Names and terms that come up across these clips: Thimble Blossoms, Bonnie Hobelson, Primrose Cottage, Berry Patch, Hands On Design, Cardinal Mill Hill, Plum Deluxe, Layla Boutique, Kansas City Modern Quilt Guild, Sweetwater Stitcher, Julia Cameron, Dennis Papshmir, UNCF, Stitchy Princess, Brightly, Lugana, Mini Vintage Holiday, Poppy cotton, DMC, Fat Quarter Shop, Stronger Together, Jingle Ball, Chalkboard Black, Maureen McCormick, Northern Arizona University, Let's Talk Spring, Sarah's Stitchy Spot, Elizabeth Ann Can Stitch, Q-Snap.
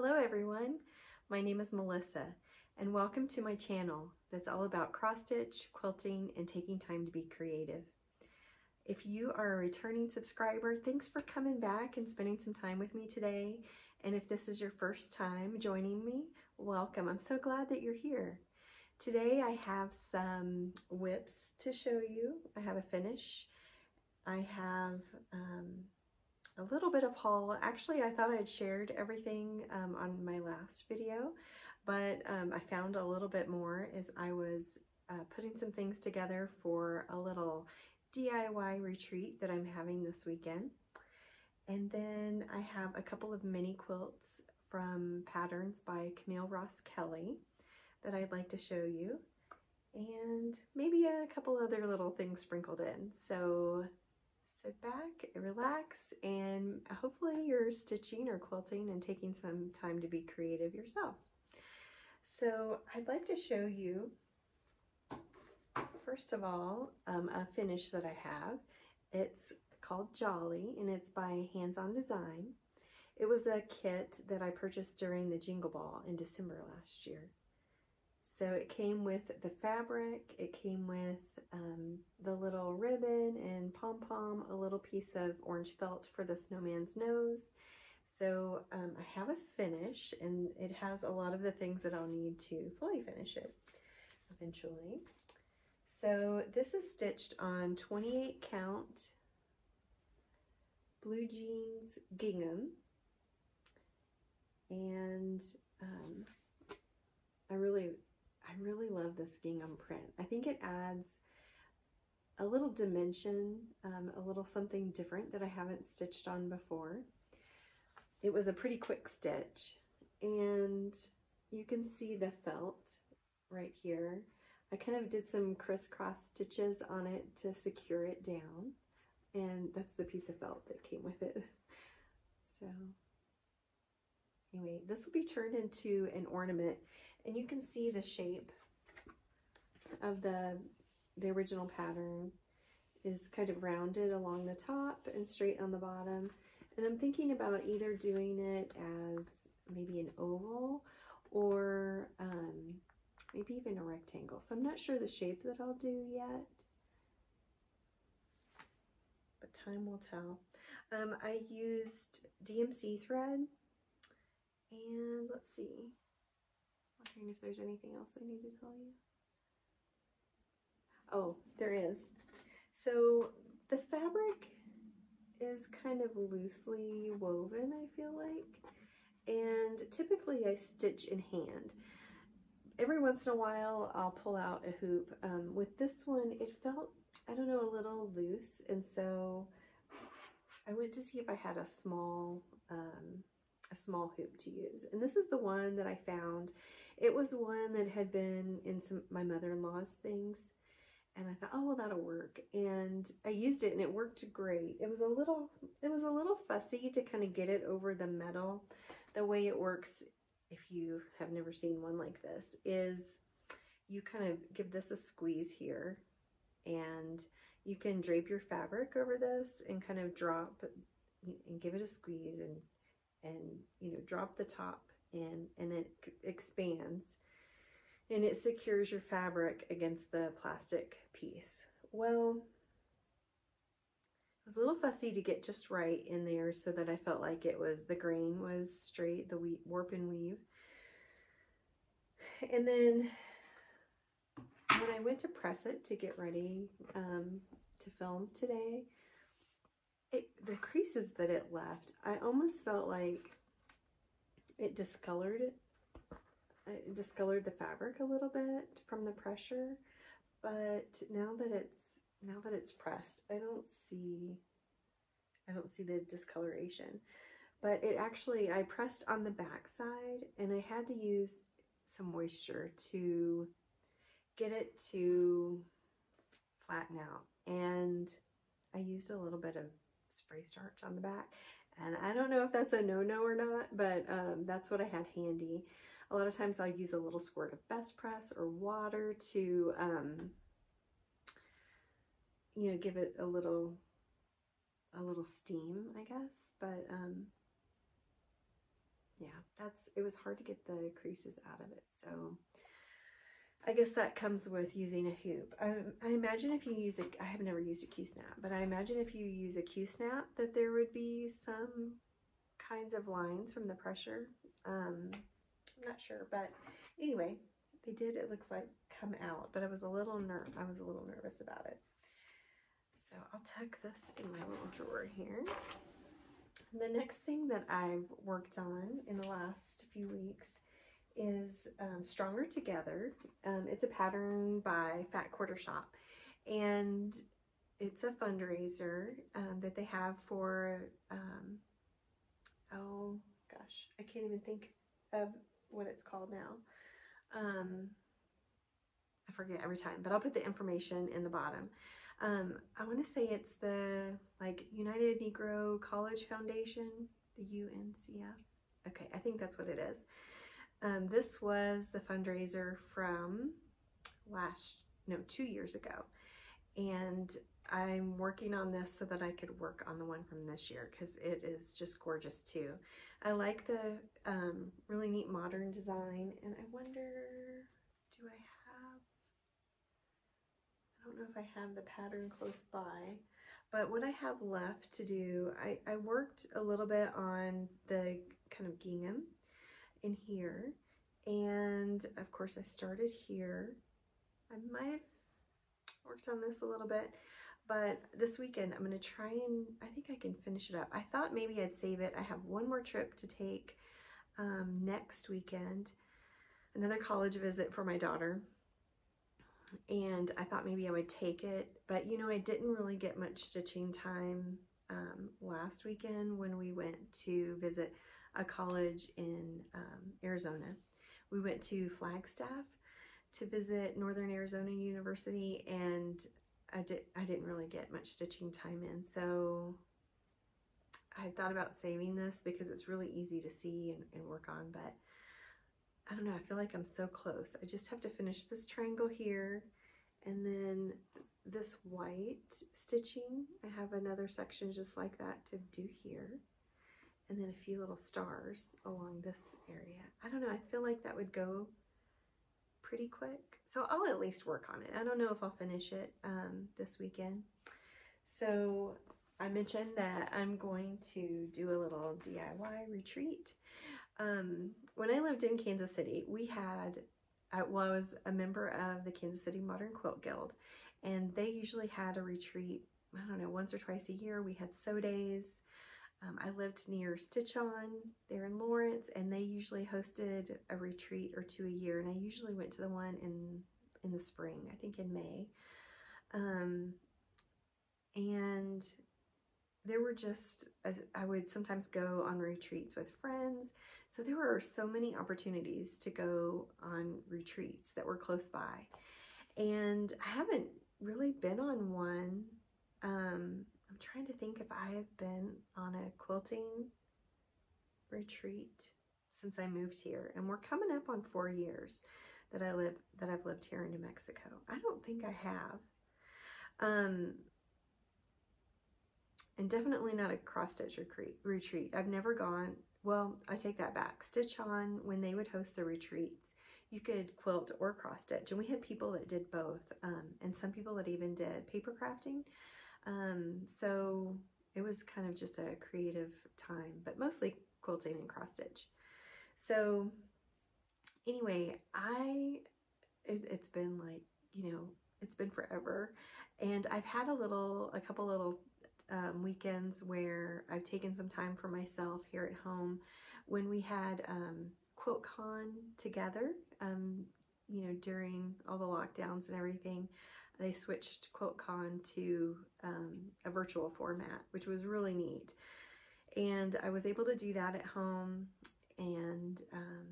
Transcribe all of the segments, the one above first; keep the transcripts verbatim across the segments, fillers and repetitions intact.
Hello everyone, my name is Melissa and welcome to my channel that's all about cross-stitch, quilting, and taking time to be creative. If you are a returning subscriber, thanks for coming back and spending some time with me today. And if this is your first time joining me, welcome. I'm so glad that you're here. Today I have some whips to show you. I have a finish. I have um, a little bit of haul. Actually, I thought I had shared everything um, on my last video, but um, I found a little bit more as I was uh, putting some things together for a little D I Y retreat that I'm having this weekend. And then I have a couple of mini quilts from patterns by Camille Roskelly that I'd like to show you, and maybe a couple other little things sprinkled in. So sit back, relax, and hopefully you're stitching or quilting and taking some time to be creative yourself. So I'd like to show you, first of all, um, a finish that I have. It's called Jolly, and it's by Hands On Design. It was a kit that I purchased during the Jingle Ball in December last year. So it came with the fabric, it came with um, the little ribbon and pom-pom, a little piece of orange felt for the snowman's nose. So um, I have a finish, and it has a lot of the things that I'll need to fully finish it eventually. So this is stitched on twenty-eight count blue jeans gingham, and um, I really I really love this gingham print. I think it adds a little dimension, um, a little something different that I haven't stitched on before. It was a pretty quick stitch, and you can see the felt right here. I kind of did some crisscross stitches on it to secure it down, and that's the piece of felt that came with it. So anyway, this will be turned into an ornament, and you can see the shape of the, the original pattern is kind of rounded along the top and straight on the bottom. And I'm thinking about either doing it as maybe an oval or um, maybe even a rectangle. So I'm not sure the shape that I'll do yet, but time will tell. Um, I used D M C thread, and let's see. Wondering if there's anything else I need to tell you. Oh, there is. So the fabric is kind of loosely woven, I feel like, and typically I stitch in hand. Every once in a while I'll pull out a hoop. Um, with this one it felt, I don't know, a little loose, and so I went to see if I had a small um, a small hoop to use. And this is the one that I found. It was one that had been in some my mother-in-law's things, and I thought, oh well, that'll work. And I used it and it worked great. It was a little it was a little fussy to kind of get it over the metal. The way it works, if you have never seen one like this, is you kind of give this a squeeze here, and you can drape your fabric over this and kind of drop and give it a squeeze and and you know, drop the top in, and it expands and it secures your fabric against the plastic piece. Well, it was a little fussy to get just right in there so that I felt like it was, the grain was straight, the warp and weave. And then when I went to press it to get ready um, to film today, It, the creases that it left, I almost felt like it discolored it, it discolored the fabric a little bit from the pressure. But now that it's now that it's pressed, I don't see I don't see the discoloration. But it actually, I pressed on the back side, and I had to use some moisture to get it to flatten out, and I used a little bit of spray starch on the back, and I don't know if that's a no-no or not, but um, that's what I had handy. A lot of times I'll use a little squirt of best press or water to um, you know, give it a little a little steam, I guess, but um, yeah, that's, it was hard to get the creases out of it. So I guess that comes with using a hoop. I, I imagine if you use a, I have never used a Q-snap, but I imagine if you use a Q-snap that there would be some kinds of lines from the pressure. Um, I'm not sure, but anyway, they did, it looks like, come out, but I was a little ner- I was a little nervous about it. So I'll tuck this in my little drawer here. The next thing that I've worked on in the last few weeks is um, Stronger Together. Um, it's a pattern by Fat Quarter Shop, and it's a fundraiser um, that they have for, um, oh gosh, I can't even think of what it's called now. Um, I forget every time, but I'll put the information in the bottom. Um, I want to say it's the like United Negro College Foundation, the U N C F. Okay, I think that's what it is. Um, this was the fundraiser from last, no, two years ago. And I'm working on this so that I could work on the one from this year because it is just gorgeous too. I like the um, really neat modern design, and I wonder, do I have, I don't know if I have the pattern close by, but what I have left to do, I, I worked a little bit on the kind of gingham in here, and of course I started here. I might have worked on this a little bit, but this weekend I'm going to try and, I think I can finish it up. I thought maybe I'd save it. I have one more trip to take um, next weekend, another college visit for my daughter, and I thought maybe I would take it, but you know, I didn't really get much stitching time um, last weekend when we went to visit a college in um, Arizona. We went to Flagstaff to visit Northern Arizona University, and I, did, I didn't really get much stitching time in, so I thought about saving this because it's really easy to see and, and work on, but I don't know, I feel like I'm so close. I just have to finish this triangle here, and then this white stitching. I have another section just like that to do here, and then a few little stars along this area. I don't know, I feel like that would go pretty quick. So I'll at least work on it. I don't know if I'll finish it um, this weekend. So I mentioned that I'm going to do a little D I Y retreat. Um, when I lived in Kansas City, we had, I was a member of the Kansas City Modern Quilt Guild, and they usually had a retreat, I don't know, once or twice a year. We had sew days. Um, I lived near Stitch On there in Lawrence, and they usually hosted a retreat or two a year, and I usually went to the one in in the spring, I think in May. Um, and there were just, a, I would sometimes go on retreats with friends, so there were so many opportunities to go on retreats that were close by, and I haven't really been on one. Um, I'm trying to think if I have been on a quilting retreat since I moved here, and we're coming up on four years that I live that I've lived here in New Mexico. I don't think I have, um, and definitely not a cross stitch retreat. I've never gone. Well, I take that back. Stitch On, when they would host the retreats, you could quilt or cross stitch, and we had people that did both, um, and some people that even did paper crafting. Um, so it was kind of just a creative time, but mostly quilting and cross stitch. So anyway, I, it, it's been like, you know, it's been forever, and I've had a little, a couple little, um, weekends where I've taken some time for myself here at home. When we had, um, QuiltCon together, um, you know, during all the lockdowns and everything, they switched QuiltCon to um, a virtual format, which was really neat. And I was able to do that at home. And um,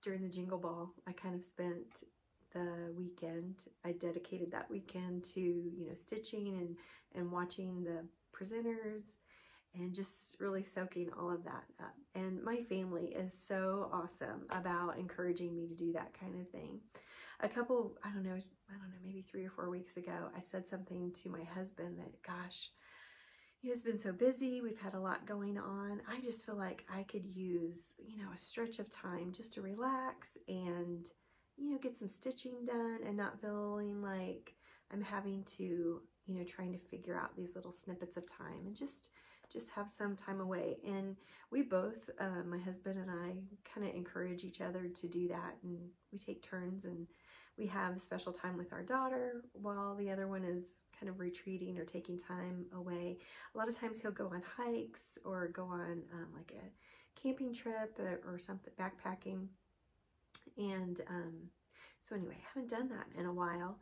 during the Jingle Ball, I kind of spent the weekend, I dedicated that weekend to, you know, stitching and, and watching the presenters and just really soaking all of that up. And my family is so awesome about encouraging me to do that kind of thing. A couple, I don't know, I don't know, maybe three or four weeks ago, I said something to my husband that, gosh, He has been so busy. We've had a lot going on. I just feel like I could use, you know, a stretch of time just to relax and, you know, get some stitching done and not feeling like I'm having to, you know, trying to figure out these little snippets of time and just just have some time away. And we both, uh, my husband and I, kind of encourage each other to do that, and we take turns, and we have special time with our daughter while the other one is kind of retreating or taking time away. A lot of times he'll go on hikes or go on um, like a camping trip or, or something, backpacking. And um, so anyway, I haven't done that in a while.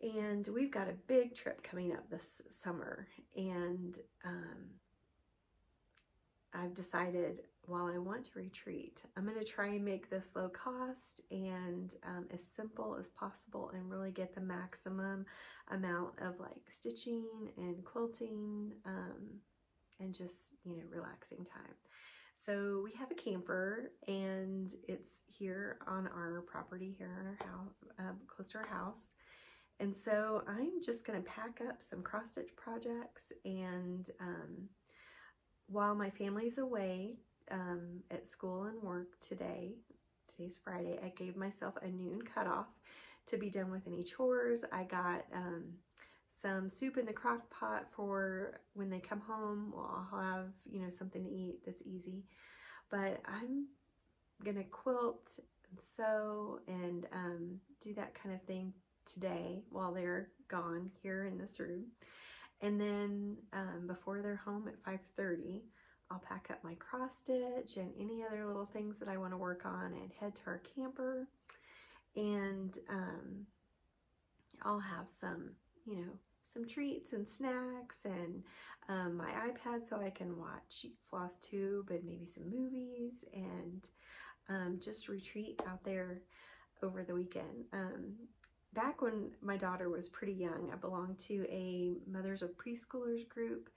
And we've got a big trip coming up this summer, and um, I've decided while I want to retreat, I'm going to try and make this low cost and um, as simple as possible and really get the maximum amount of like stitching and quilting um, and just, you know, relaxing time. So we have a camper, and it's here on our property here in our house, um, close to our house. And so I'm just going to pack up some cross-stitch projects, and um, while my family's away um, at school and work today, today's Friday, I gave myself a noon cutoff to be done with any chores. I got um, some soup in the crock pot for when they come home. Well, I'll have, you know, something to eat that's easy, but I'm going to quilt and sew and um, do that kind of thing today while they're gone here in this room. And then um, before they're home at five thirty, I'll pack up my cross stitch and any other little things that I want to work on and head to our camper. And um, I'll have some, you know, some treats and snacks and um, my iPad so I can watch FlossTube and maybe some movies, and um, just retreat out there over the weekend. Um, Back when my daughter was pretty young, I belonged to a Mothers of Preschoolers group,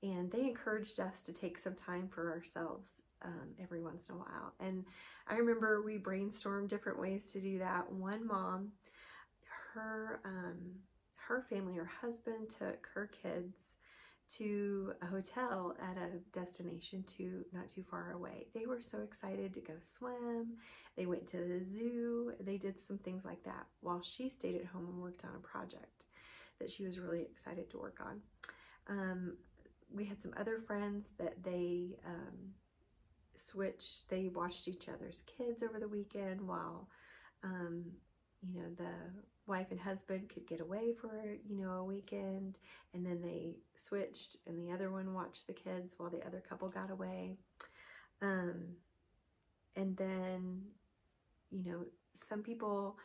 and they encouraged us to take some time for ourselves um, every once in a while. And I remember we brainstormed different ways to do that. One mom, her, um, her family, her husband took her kids to a hotel at a destination too, not too far away. They were so excited to go swim. They went to the zoo. They did some things like that while she stayed at home and worked on a project that she was really excited to work on. Um, we had some other friends that they um, switched. They watched each other's kids over the weekend while, um, you know, the wife and husband could get away for, you know, a weekend, and then they switched and the other one watched the kids while the other couple got away. Um, and then, you know, some people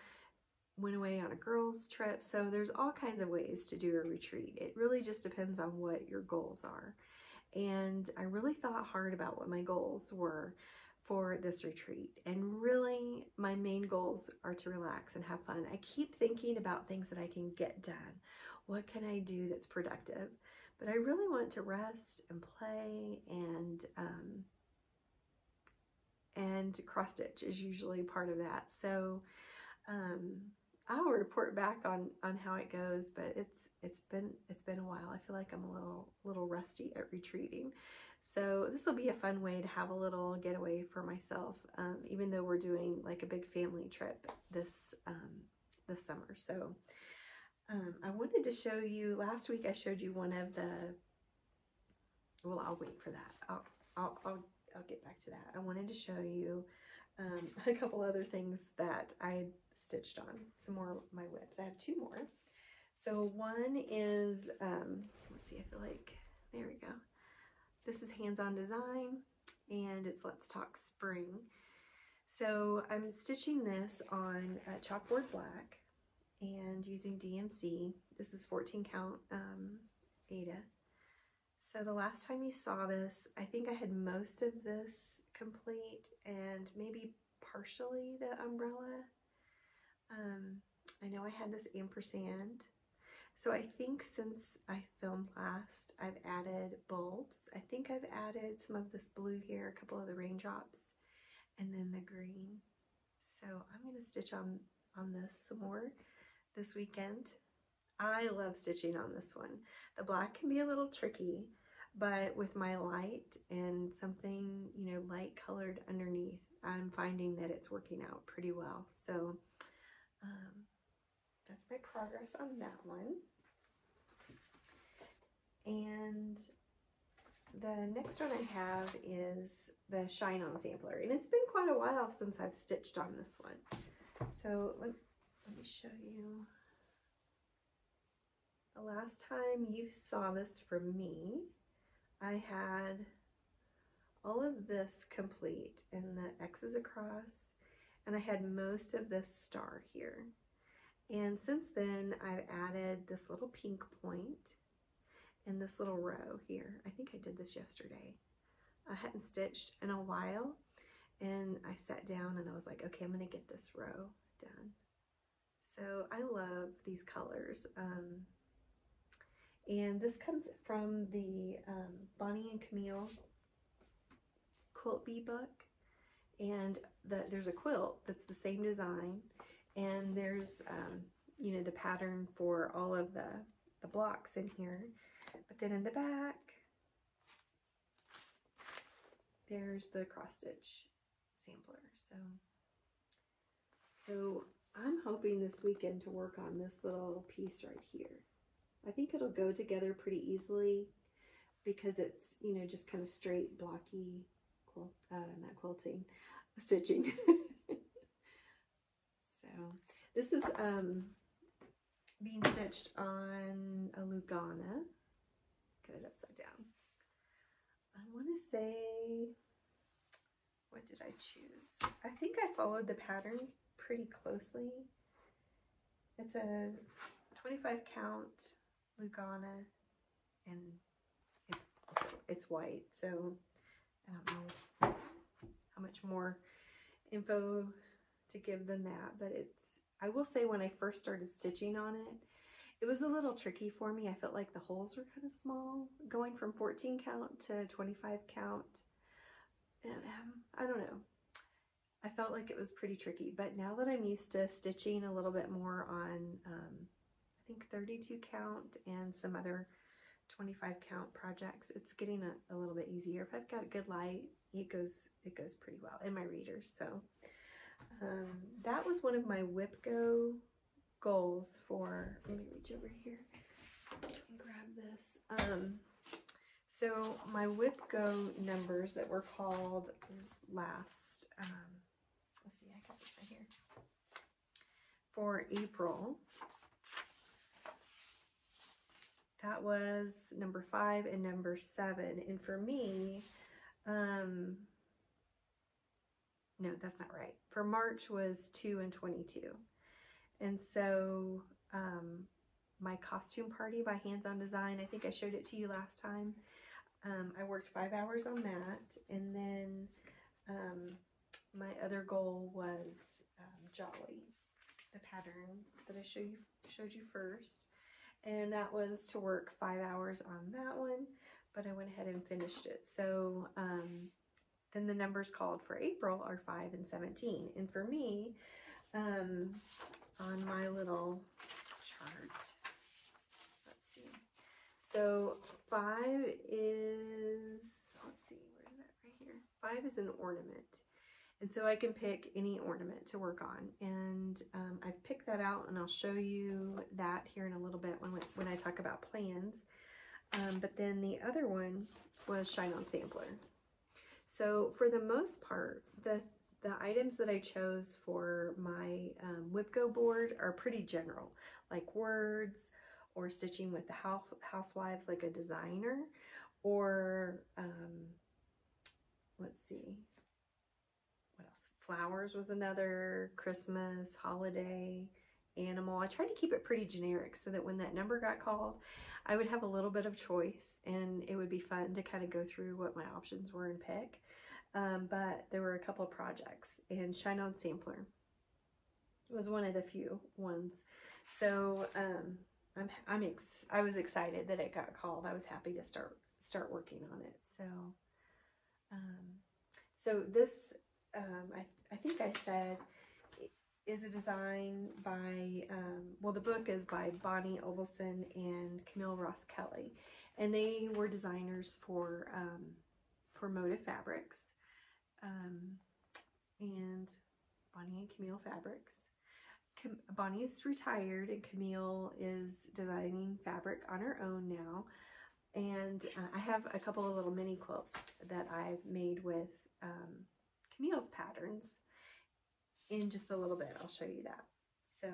went away on a girls' trip. So there's all kinds of ways to do a retreat. It really just depends on what your goals are. And I really thought hard about what my goals were for this retreat, and really my main goals are to relax and have fun. I keep thinking about things that I can get done. What can I do that's productive? But I really want to rest and play, and um, and cross stitch is usually part of that. So um, I'll report back on on how it goes, but it's it's been it's been a while. I feel like I'm a little little rusty at retreating. So this will be a fun way to have a little getaway for myself, um, even though we're doing like a big family trip this, um, this summer. So um, I wanted to show you, last week I showed you one of the, well, I'll wait for that. I'll, I'll, I'll, I'll get back to that. I wanted to show you um, a couple other things that I stitched on, some more of my webs. I have two more. So one is, um, let's see, I feel like, there we go. This is Hands On Design, and it's Let's Talk Spring. So I'm stitching this on uh, Chalkboard Black and using D M C. This is fourteen count um, Ada. So the last time you saw this, I think I had most of this complete and maybe partially the umbrella. Um, I know I had this ampersand. So I think since I filmed last, I've added bulbs. I think I've added some of this blue here, a couple of the raindrops, and then the green. So I'm going to stitch on, on this some more this weekend. I love stitching on this one. The black can be a little tricky, but with my light and something, you know, light colored underneath, I'm finding that it's working out pretty well. So um, that's my progress on that one. And the next one I have is the Shine On Sampler. And it's been quite a while since I've stitched on this one. So let, let me show you. The last time you saw this from me, I had all of this complete and the X's across, and I had most of this star here. And since then, I've added this little pink point and this little row here. I think I did this yesterday. I hadn't stitched in a while, and I sat down and I was like, okay, I'm gonna get this row done. So I love these colors. Um, And this comes from the um, Bonnie and Camille Quilt Bee book. And the, there's a quilt that's the same design. And there's, um, you know, the pattern for all of the, the blocks in here. But then in the back, there's the cross-stitch sampler. So, so I'm hoping this weekend to work on this little piece right here. I think it'll go together pretty easily because it's, you know, just kind of straight, blocky, quilt, uh, not quilting, stitching. So this is um, being stitched on a Lugana. Got it upside down. I want to say, what did I choose? I think I followed the pattern pretty closely. It's a twenty-five count. Lugana, and it, it's, it's white, so I don't know how much more info to give than that, but it's, I will say when I first started stitching on it, it was a little tricky for me. I felt like the holes were kind of small, going from fourteen count to twenty-five count, and, um, I don't know. I felt like it was pretty tricky, but now that I'm used to stitching a little bit more on, um, I think thirty-two count and some other twenty-five count projects, it's getting a, a little bit easier. If I've got good light, it goes it goes pretty well in my readers. So um, that was one of my W I P G O goals for, let me reach over here and grab this. Um, so my W I P G O numbers that were called last, um, let's see, I guess it's right here, for April. That was number five and number seven. And for me, um, no, that's not right. For March was two and twenty-two. And so um, my costume party by Hands On Design, I think I showed it to you last time. Um, I worked five hours on that. And then um, my other goal was um, Jolly, the pattern that I show you, showed you first. And that was to work five hours on that one, but I went ahead and finished it. So um, then the numbers called for April are five and seventeen. And for me, um, on my little chart, let's see. So five is, let's see, where's that right here? Five is an ornament. And so I can pick any ornament to work on. And um, I've picked that out, and I'll show you that here in a little bit when, we, when I talk about plans. Um, but then the other one was Shine On Sampler. So for the most part, the, the items that I chose for my um, W I P G O board are pretty general, like words or stitching with the house, housewives like a designer, or um, let's see. What else? Flowers was another, Christmas, holiday, animal. I tried to keep it pretty generic so that when that number got called, I would have a little bit of choice, and it would be fun to kind of go through what my options were and pick. Um, but there were a couple of projects, and Shine On Sampler was one of the few ones. So um, I'm, I'm ex I was excited that it got called. I was happy to start start working on it. So um, so this. Um, I, I think I said is a design by, um, well, the book is by Bonnie Hobelson and Camille Roskelly, and they were designers for, um, for Moda Fabrics, um, and Bonnie and Camille Fabrics. Cam Bonnie's retired and Camille is designing fabric on her own now, and uh, I have a couple of little mini quilts that I've made with um, Camille's patterns. In just a little bit, I'll show you that. So,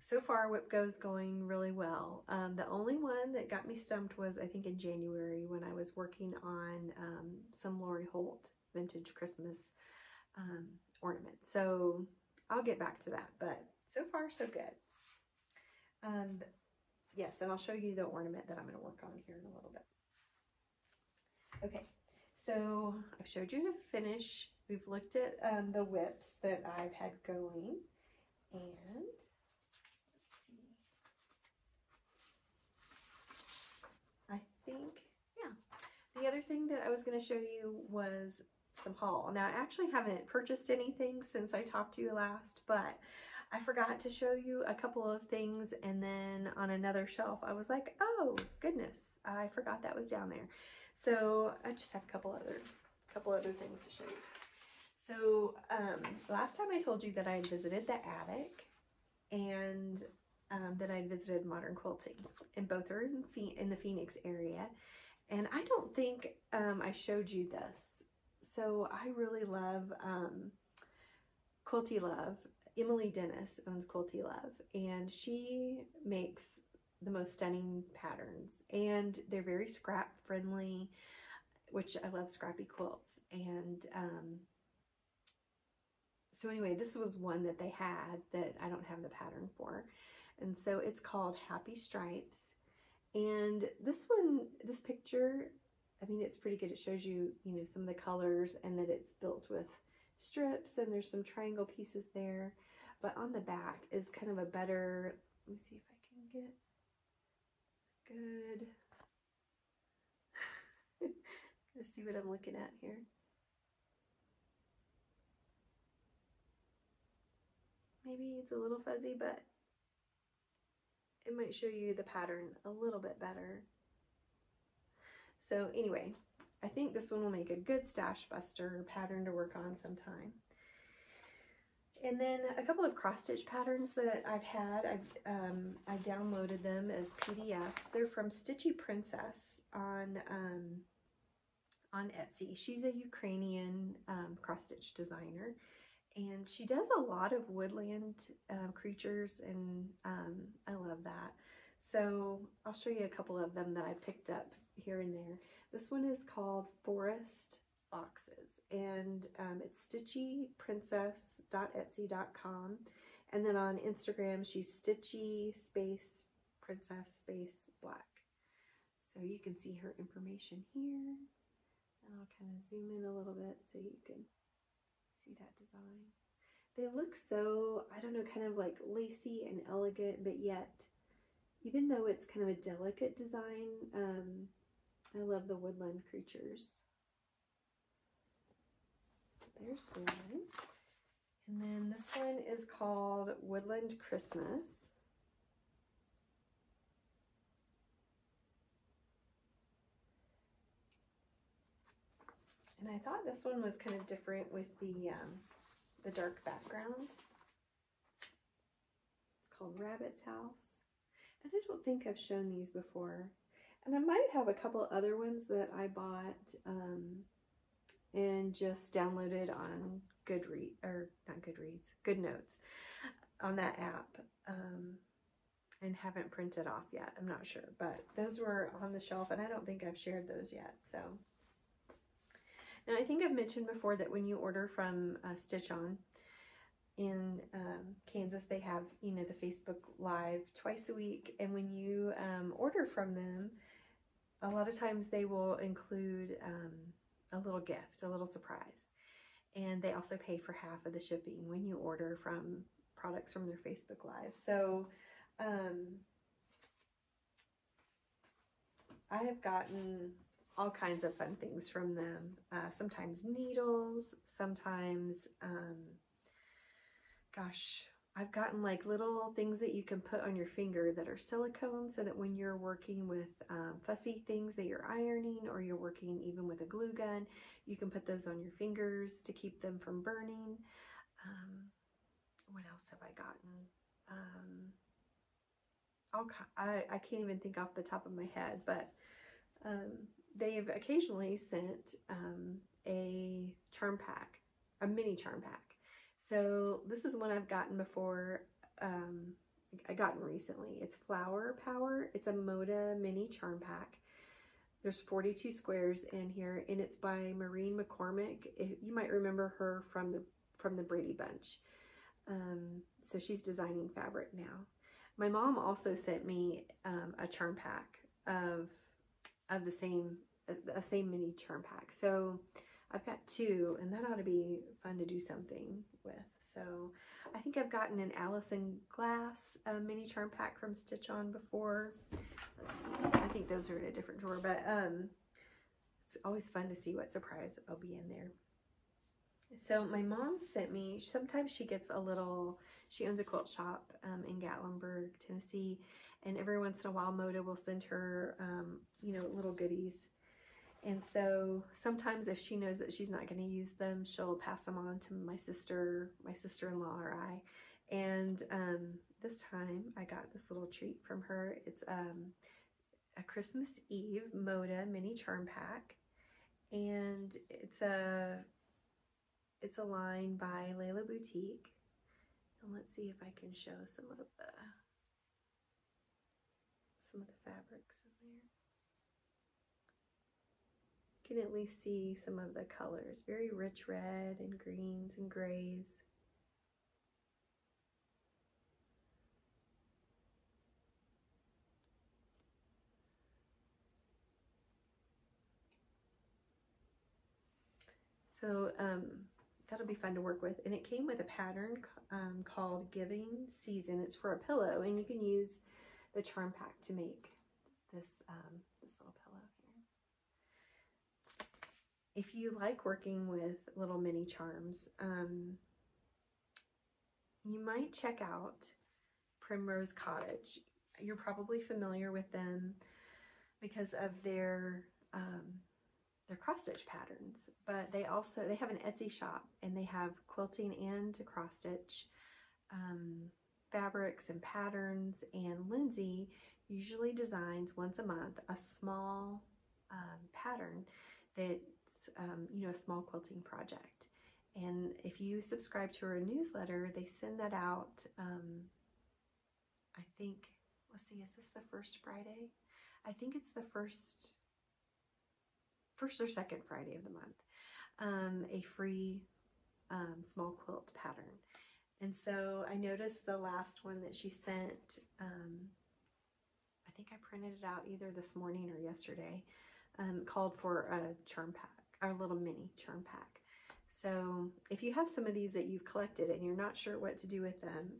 so far Whip Go's going really well. Um, the only one that got me stumped was, I think, in January when I was working on um, some Lori Holt vintage Christmas um, ornaments. So I'll get back to that, but so far so good. Um, yes, and I'll show you the ornament that I'm gonna work on here in a little bit. Okay, so I've showed you the finish. We've looked at um, the whips that I've had going, and let's see. I think, yeah. The other thing that I was going to show you was some haul. Now, I actually haven't purchased anything since I talked to you last, but I forgot to show you a couple of things, and then on another shelf, I was like, oh, goodness, I forgot that was down there. So I just have a couple other, couple other things to show you. So um, last time I told you that I had visited the attic and um, that I had visited modern quilting, and both are in, in the Phoenix area. And I don't think um, I showed you this. So I really love um, Quilty Love. Emily Dennis owns Quilty Love, and she makes the most stunning patterns, and they're very scrap friendly, which I love scrappy quilts. And um, so anyway, this was one that they had that I don't have the pattern for. And so it's called Happy Stripes. And this one, this picture, I mean, it's pretty good. It shows you, you know, some of the colors, and that it's built with strips, and there's some triangle pieces there. But on the back is kind of a better, let me see if I can get good. Let's see what I'm looking at here. Maybe it's a little fuzzy, but it might show you the pattern a little bit better. So anyway, I think this one will make a good stash buster pattern to work on sometime. And then a couple of cross-stitch patterns that I've had, I've, um, I downloaded them as P D Fs. They're from Stitchy Princess on, um, on Etsy. She's a Ukrainian um, cross-stitch designer, and she does a lot of woodland um, creatures, and um, I love that. So I'll show you a couple of them that I picked up here and there. This one is called Forest Boxes, and um, it's stitchy princess dot etsy dot com, and then on Instagram she's stitchy space princess space black. So you can see her information here, and I'll kind of zoom in a little bit so you can see that design. They look so, I don't know, kind of like lacy and elegant, but yet, even though it's kind of a delicate design, um, I love the woodland creatures. So there's one. And then this one is called Woodland Christmas. And I thought this one was kind of different with the, um, the dark background. It's called Rabbit's House. And I don't think I've shown these before. And I might have a couple other ones that I bought um, and just downloaded on Goodreads, or not Goodreads, GoodNotes on that app, um, and haven't printed off yet. I'm not sure, but those were on the shelf, and I don't think I've shared those yet, so. Now, I think I've mentioned before that when you order from uh, Stitch On in um, Kansas, they have, you know, the Facebook Live twice a week. And when you um, order from them, a lot of times they will include um, a little gift, a little surprise. And they also pay for half of the shipping when you order from products from their Facebook Live. So um, I have gotten all kinds of fun things from them. Uh, sometimes needles, sometimes um, gosh, I've gotten like little things that you can put on your finger that are silicone, so that when you're working with um, fussy things that you're ironing, or you're working even with a glue gun, you can put those on your fingers to keep them from burning. Um, what else have I gotten? Um, I'll, I, I can't even think off the top of my head, but um, they've occasionally sent um, a charm pack, a mini charm pack. So this is one I've gotten before, um, I gotten recently. It's Flower Power. It's a Moda mini charm pack. There's forty-two squares in here, and it's by Maureen McCormick. It, you might remember her from the, from the Brady Bunch. Um, so she's designing fabric now. My mom also sent me um, a charm pack of, of the same, a, a same mini charm pack. So I've got two, and that ought to be fun to do something with. So I think I've gotten an Allison Glass uh, mini charm pack from Stitch On before. Let's see. I think those are in a different drawer, but um, it's always fun to see what surprise will be in there. So my mom sent me, sometimes she gets a little, she owns a quilt shop um, in Gatlinburg, Tennessee, and every once in a while Moda will send her, um, you know, little goodies. And so sometimes if she knows that she's not going to use them, she'll pass them on to my sister, my sister-in-law or I. And um, this time I got this little treat from her. It's um, a Christmas Eve Moda mini charm pack. And it's a, it's a line by Layla Boutique. And let's see if I can show some of the, some of the fabrics in there. Can at least see some of the colors, very rich red and greens and grays. So um, that'll be fun to work with, and it came with a pattern um, called Giving Season. It's for a pillow, and you can use the charm pack to make this um, this little pillow. If you like working with little mini charms, um, you might check out Primrose Cottage. You're probably familiar with them because of their um, their cross stitch patterns. But they also they have an Etsy shop, and they have quilting and cross stitch um, fabrics and patterns. And Lindsay usually designs once a month a small um, pattern that. Um, you know, a small quilting project. And if you subscribe to her newsletter, they send that out, um, I think, let's see, is this the first Friday? I think it's the first, first or second Friday of the month, um, a free um, small quilt pattern. And so I noticed the last one that she sent, um, I think I printed it out either this morning or yesterday, um, called for a charm pack. Our little mini charm pack. So if you have some of these that you've collected and you're not sure what to do with them,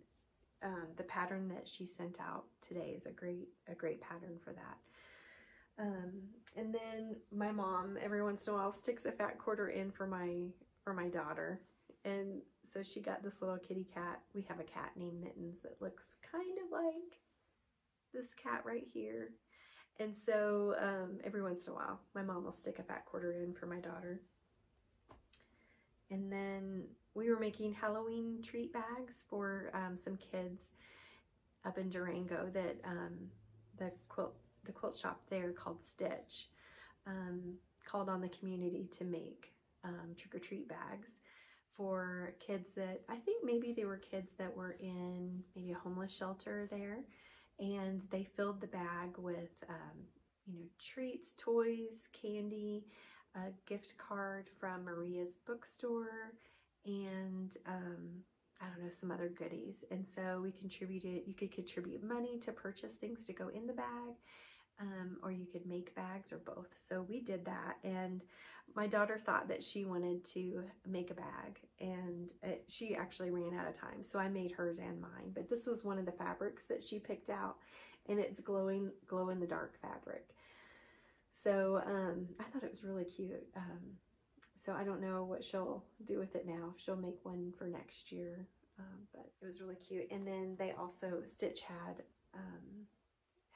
um, the pattern that she sent out today is a great a great pattern for that. Um, and then my mom every once in a while sticks a fat quarter in for my for my daughter, and so she got this little kitty cat. We have a cat named Mittens that looks kind of like this cat right here. And so um, every once in a while, my mom will stick a fat quarter in for my daughter. And then we were making Halloween treat bags for um, some kids up in Durango that um, the quilt the quilt shop there called Stitch um, called on the community to make um, trick-or-treat bags for kids that, I think maybe they were kids that were in maybe a homeless shelter there. And they filled the bag with, um, you know, treats, toys, candy, a gift card from Maria's bookstore, and um, I don't know, some other goodies. And so we contributed, you could contribute money to purchase things to go in the bag, um, or you could make bags or both. So we did that, and my daughter thought that she wanted to make a bag, and it, she actually ran out of time, so I made hers and mine. But this was one of the fabrics that she picked out, and it's glowing glow in the dark fabric. So um, I thought it was really cute. Um, so I don't know what she'll do with it now, if she'll make one for next year, Um, but it was really cute. And then they also, Stitch had um,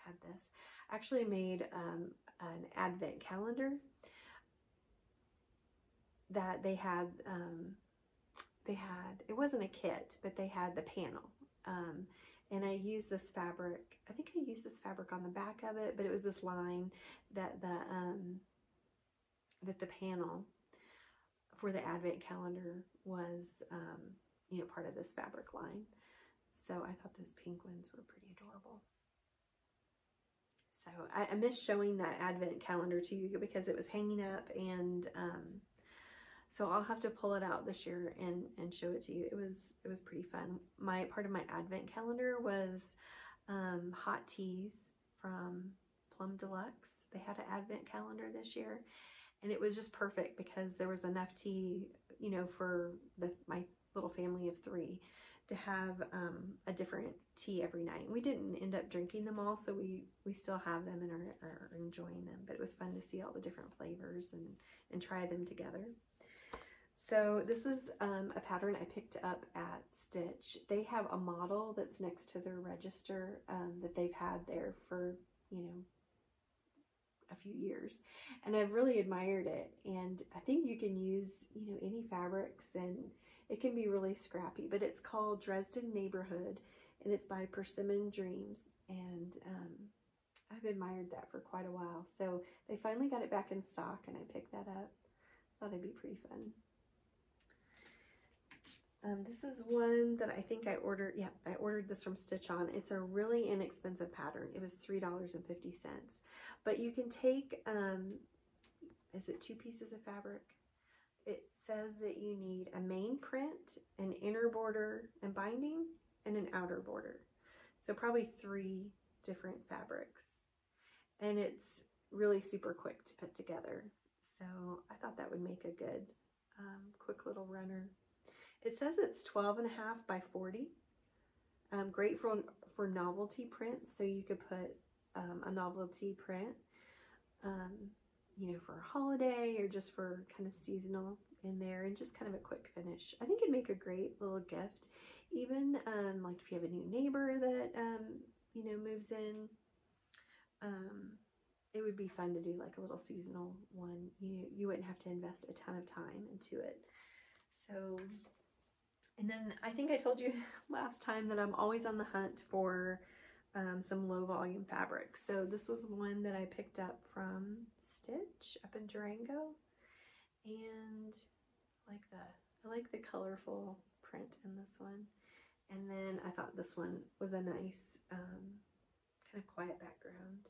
had this. I actually made um, an advent calendar that they had, um, they had, it wasn't a kit, but they had the panel. Um, and I used this fabric, I think I used this fabric on the back of it, but it was this line that the, um, that the panel for the advent calendar was, um, you know, part of this fabric line. So I thought those pink ones were pretty adorable. So I, I missed showing that advent calendar to you because it was hanging up, and um, so I'll have to pull it out this year and, and show it to you. It was, it was pretty fun. My, part of my advent calendar was um, hot teas from Plum Deluxe. They had an advent calendar this year, and it was just perfect because there was enough tea, you know, for the, my little family of three to have um, a different tea every night. We didn't end up drinking them all, so we, we still have them and are, are enjoying them, but it was fun to see all the different flavors and, and try them together. So this is um, a pattern I picked up at Stitch. They have a model that's next to their register um, that they've had there for, you know, a few years, and I've really admired it. And I think you can use, you know, any fabrics, and it can be really scrappy, but it's called Dresden Neighborhood, and it's by Persimmon Dreams, and um, I've admired that for quite a while. So they finally got it back in stock, and I picked that up. Thought it'd be pretty fun. Um, this is one that I think I ordered, yeah, I ordered this from Stitch On. It's a really inexpensive pattern. It was three dollars and fifty cents, but you can take, um, is it two pieces of fabric? It says that you need a main print, an inner border and binding, and an outer border. So probably three different fabrics, and it's really super quick to put together. So I thought that would make a good, um, quick little runner. It says it's twelve and a half by forty. Um, great for, for novelty prints. So you could put um, a novelty print, um, you know, for a holiday or just for kind of seasonal in there, and just kind of a quick finish. I think it'd make a great little gift. Even um, like if you have a new neighbor that, um, you know, moves in, um, it would be fun to do like a little seasonal one. You, you wouldn't have to invest a ton of time into it. So, and then I think I told you last time that I'm always on the hunt for um, some low volume fabric. So this was one that I picked up from Stitch up in Durango, and I like the, I like the colorful print in this one. And then I thought this one was a nice um, kind of quiet background.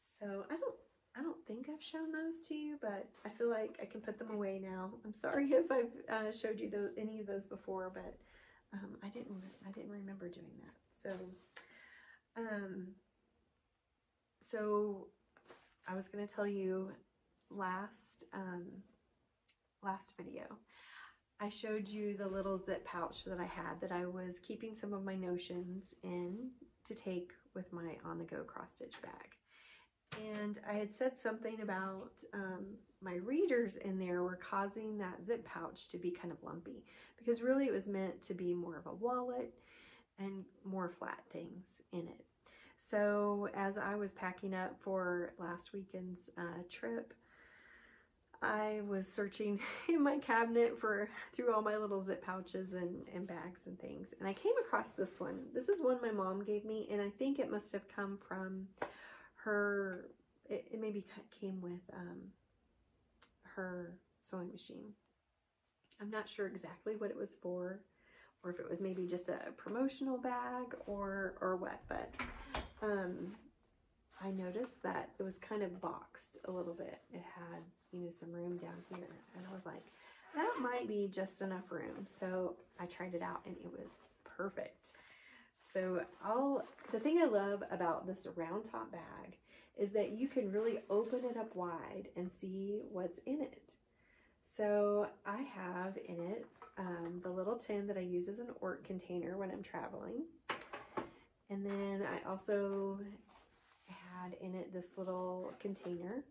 So I don't, I don't think I've shown those to you, but I feel like I can put them away now. I'm sorry if I've uh, showed you those, any of those before, but um, I didn't I didn't remember doing that. So, um, so I was going to tell you last um, last video. I showed you the little zip pouch that I had that I was keeping some of my notions in to take with my on-the-go cross-stitch bag. And I had said something about um, my readers in there were causing that zip pouch to be kind of lumpy, because really it was meant to be more of a wallet and more flat things in it. So as I was packing up for last weekend's uh, trip, I was searching in my cabinet for through all my little zip pouches and, and bags and things. And I came across this one. This is one my mom gave me, and I think it must have come from her, it, it maybe came with um, her sewing machine. I'm not sure exactly what it was for, or if it was maybe just a promotional bag or, or what, but um, I noticed that it was kind of boxed a little bit. It had, you know, some room down here, and I was like, that might be just enough room. So I tried it out, and it was perfect. So I'll, the thing I love about this round top bag is that you can really open it up wide and see what's in it. So I have in it um, the little tin that I use as an O R T container when I'm traveling. And then I also had in it this little container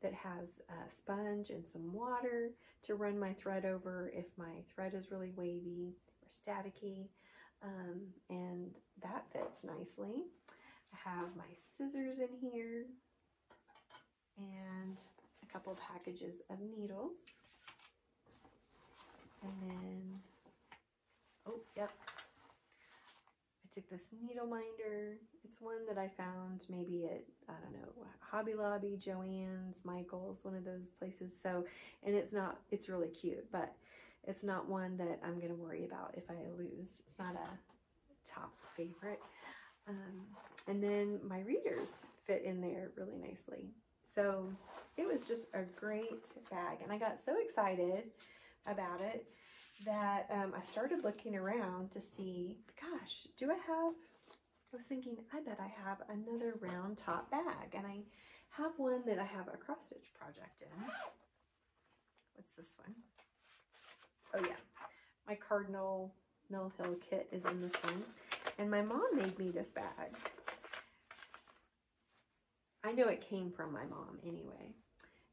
that has a sponge and some water to run my thread over if my thread is really wavy or staticky, um, and that fits nicely. I have my scissors in here and a couple packages of needles. And then, oh, yep. I took this needle minder. It's one that I found maybe at, I don't know, Hobby Lobby, Joann's, Michael's, one of those places. So, and it's not, it's really cute, but it's not one that I'm going to worry about if I lose. It's not a top favorite. Um, and then my readers fit in there really nicely. So it was just a great bag. And I got so excited about it that um, I started looking around to see, gosh, do I have, I was thinking, I bet I have another round top bag. And I have one that I have a cross stitch project in. What's this one? Oh yeah, my Cardinal Mill Hill kit is in this one. And my mom made me this bag. I know it came from my mom anyway.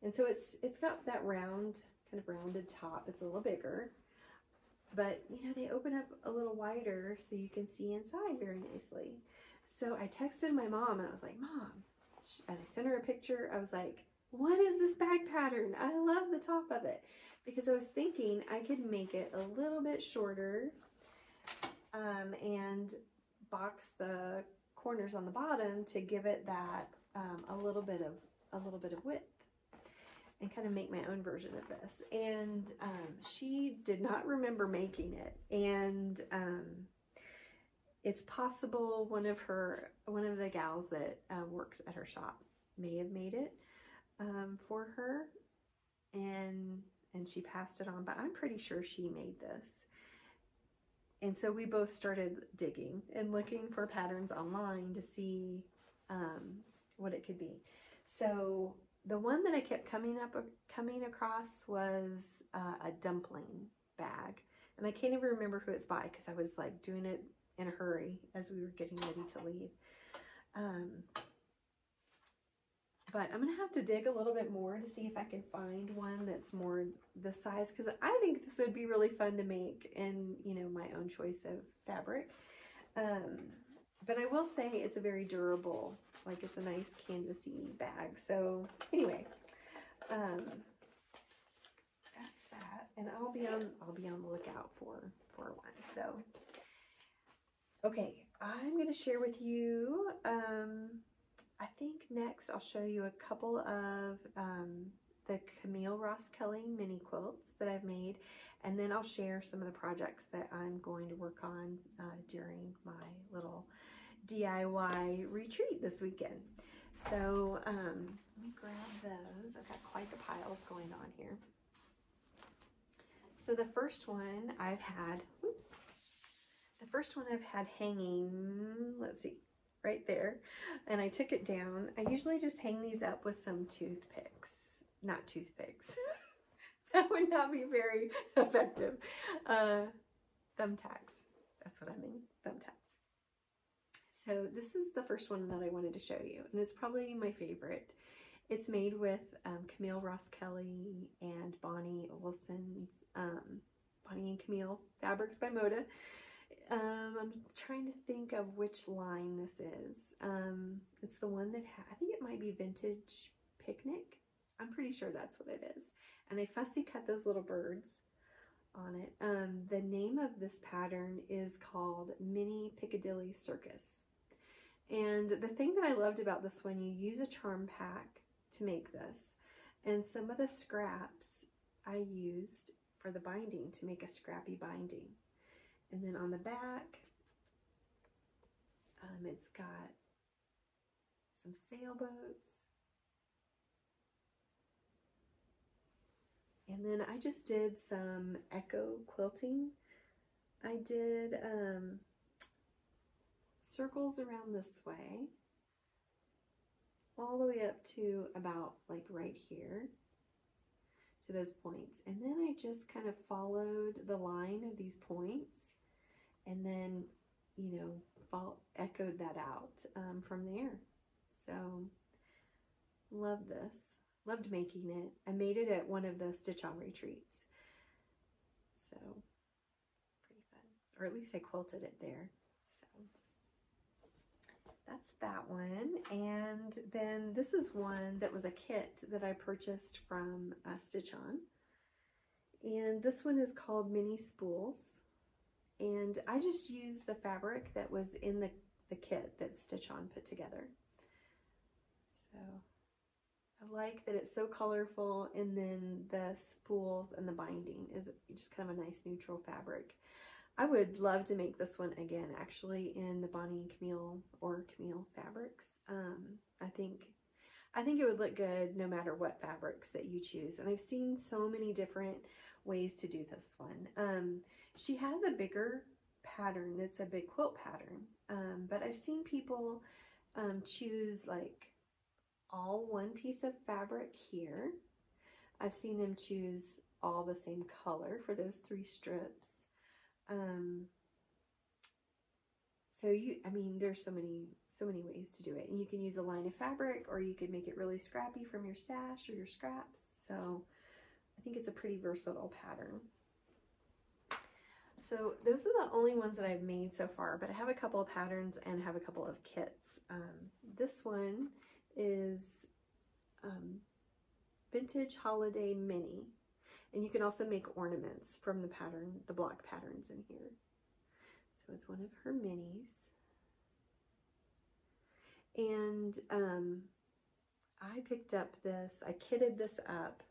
And so it's it's got that round, kind of rounded top. It's a little bigger, but you know, they open up a little wider so you can see inside very nicely. So I texted my mom and I was like, Mom, and I sent her a picture. I was like, what is this bag pattern? I love the top of it, because I was thinking I could make it a little bit shorter um, and box the corners on the bottom to give it that um, a little bit of a little bit of width, and kind of make my own version of this. And um, she did not remember making it. And um, it's possible one of her, one of the gals that uh, works at her shop may have made it um, for her, and and she passed it on. But I'm pretty sure she made this. And so we both started digging and looking for patterns online to see um, what it could be. So the one that I kept coming up, coming across was uh, a dumpling bag, and I can't even remember who it's by because I was like doing it in a hurry as we were getting ready to leave. Um, but I'm gonna have to dig a little bit more to see if I can find one that's more the size, because I think this would be really fun to make in, you know, my own choice of fabric. Um, But I will say it's a very durable, like it's a nice canvasy bag. So anyway, um, that's that. And I'll be on, I'll be on the lookout for, for one. So, okay, I'm going to share with you, um, I think next I'll show you a couple of um, the Camille Roskelly mini quilts that I've made. And then I'll share some of the projects that I'm going to work on uh, during my little D I Y retreat this weekend. So um, let me grab those. I've got quite the piles going on here. So the first one I've had, whoops, the first one I've had hanging, let's see, right there. And I took it down. I usually just hang these up with some toothpicks, not toothpicks. That would not be very effective. Uh, thumbtacks, that's what I mean, thumbtacks. So this is the first one that I wanted to show you, and it's probably my favorite. It's made with um, Camille Roskelly and Bonnie Hobelson's, um, Bonnie and Camille Fabrics by Moda. Um, I'm trying to think of which line this is. Um, it's the one that, ha I think it might be Vintage Picnic. I'm pretty sure that's what it is. And I fussy cut those little birds on it. Um, the name of this pattern is called Mini Piccadilly Circus. And the thing that I loved about this one, you use a charm pack to make this. And some of the scraps I used for the binding to make a scrappy binding. And then on the back, um, it's got some sailboats. And then I just did some echo quilting. I did um, circles around this way, all the way up to about like right here, to those points. And then I just kind of followed the line of these points, and then, you know, follow, echoed that out um, from there. So love this. Loved making it. I made it at one of the Stitch On retreats. So, pretty fun. Or at least I quilted it there. So, that's that one. And then this is one that was a kit that I purchased from uh, Stitch On. And this one is called Mini Spools. And I just used the fabric that was in the, the kit that Stitch On put together. So I like that it's so colorful, and then the spools and the binding is just kind of a nice neutral fabric. I would love to make this one again, actually, in the Bonnie and Camille or Camille fabrics. Um, I think I think it would look good no matter what fabrics that you choose. And I've seen so many different ways to do this one. Um, she has a bigger pattern that's a big quilt pattern, um, but I've seen people um, choose like all one piece of fabric here. I've seen them choose all the same color for those three strips. Um, so you, I mean, there's so many, so many ways to do it, and you can use a line of fabric, or you could make it really scrappy from your stash or your scraps. So I think it's a pretty versatile pattern. So those are the only ones that I've made so far, but I have a couple of patterns and have a couple of kits. Um, this one is, um, Vintage Holiday Mini. And you can also make ornaments from the pattern, the block patterns in here. So it's one of her minis. And um, I picked up this, I kitted this up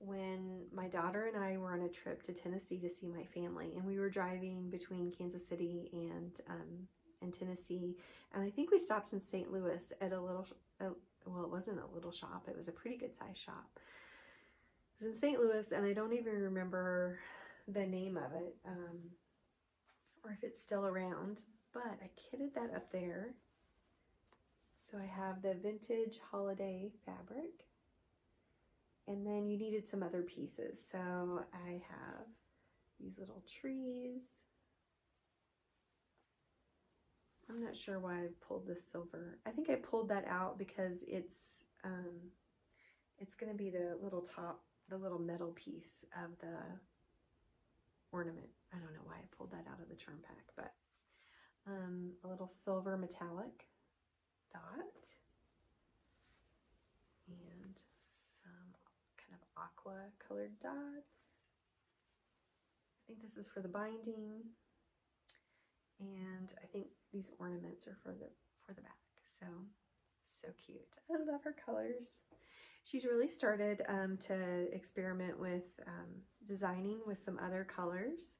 when my daughter and I were on a trip to Tennessee to see my family. And we were driving between Kansas City and, um, and Tennessee. And I think we stopped in Saint Louis at a little, a, well, it wasn't a little shop. It was a pretty good sized shop. In Saint Louis, and I don't even remember the name of it, um, or if it's still around, but I kitted that up there. So I have the vintage holiday fabric, and then you needed some other pieces. So I have these little trees. I'm not sure why I pulled this silver. I think I pulled that out because it's um, it's going to be the little top, the little metal piece of the ornament. I don't know why I pulled that out of the charm pack, but um, a little silver metallic dot and some kind of aqua colored dots. I think this is for the binding, and I think these ornaments are for the for the back. So so cute. I love her colors. She's really started um, to experiment with um, designing with some other colors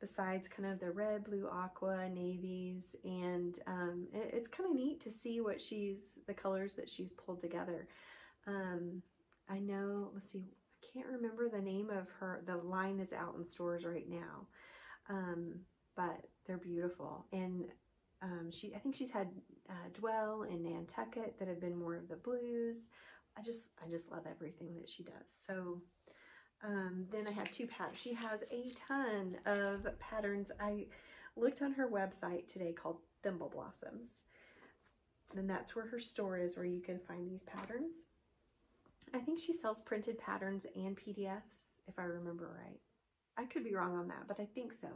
besides kind of the red, blue, aqua, navies, and um, it, it's kind of neat to see what she's, the colors that she's pulled together. Um, I know, let's see, I can't remember the name of her, the line that's out in stores right now, um, but they're beautiful. And um, she, I think she's had uh, Dwell and Nantucket that have been more of the blues. I just, I just love everything that she does. So um, then I have two patterns. She has a ton of patterns. I looked on her website today called Thimble Blossoms. And that's where her store is, where you can find these patterns. I think she sells printed patterns and P D Fs, if I remember right. I could be wrong on that, but I think so.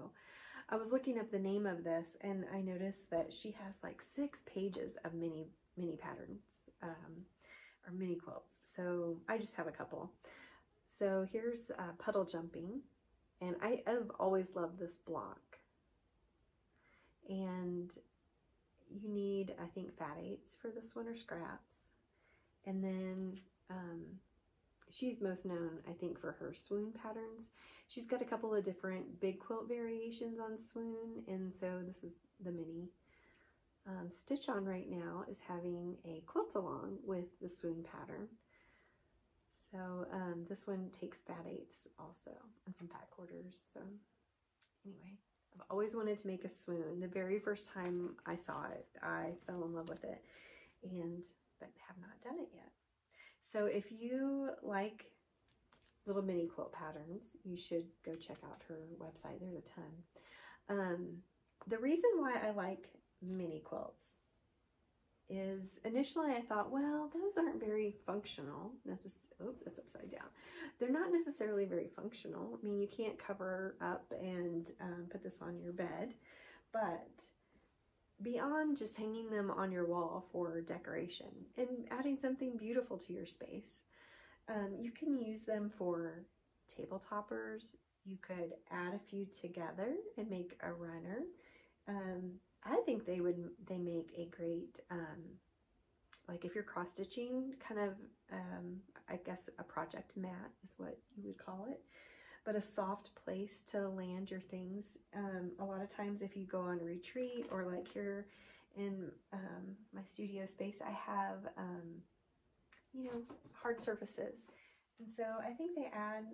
I was looking up the name of this, and I noticed that she has like six pages of mini, mini patterns. Um, or mini quilts. So I just have a couple. So here's uh, Puddle Jumping, and I have always loved this block. And you need, I think, fat eights for this one, or scraps. And then um, she's most known, I think, for her swoon patterns. She's got a couple of different big quilt variations on swoon, and so this is the mini. Um, Stitch On right now is having a quilt along with the swoon pattern. So um, this one takes fat eights also, and some fat quarters. So anyway, I've always wanted to make a swoon. The very first time I saw it, I fell in love with it, and but have not done it yet. So if you like little mini quilt patterns, you should go check out her website. There's a ton. Um, the reason why I like mini quilts is initially I thought, well, those aren't very functional. Necess oh, that's upside down. They're not necessarily very functional. I mean, you can't cover up and um, put this on your bed, but beyond just hanging them on your wall for decoration and adding something beautiful to your space, um, you can use them for table toppers. You could add a few together and make a runner. Um, I think they would, they make a great, um, like if you're cross-stitching, kind of, um, I guess a project mat is what you would call it, but a soft place to land your things. Um, a lot of times if you go on a retreat or like here in um, my studio space, I have, um, you know, hard surfaces. And so I think they add,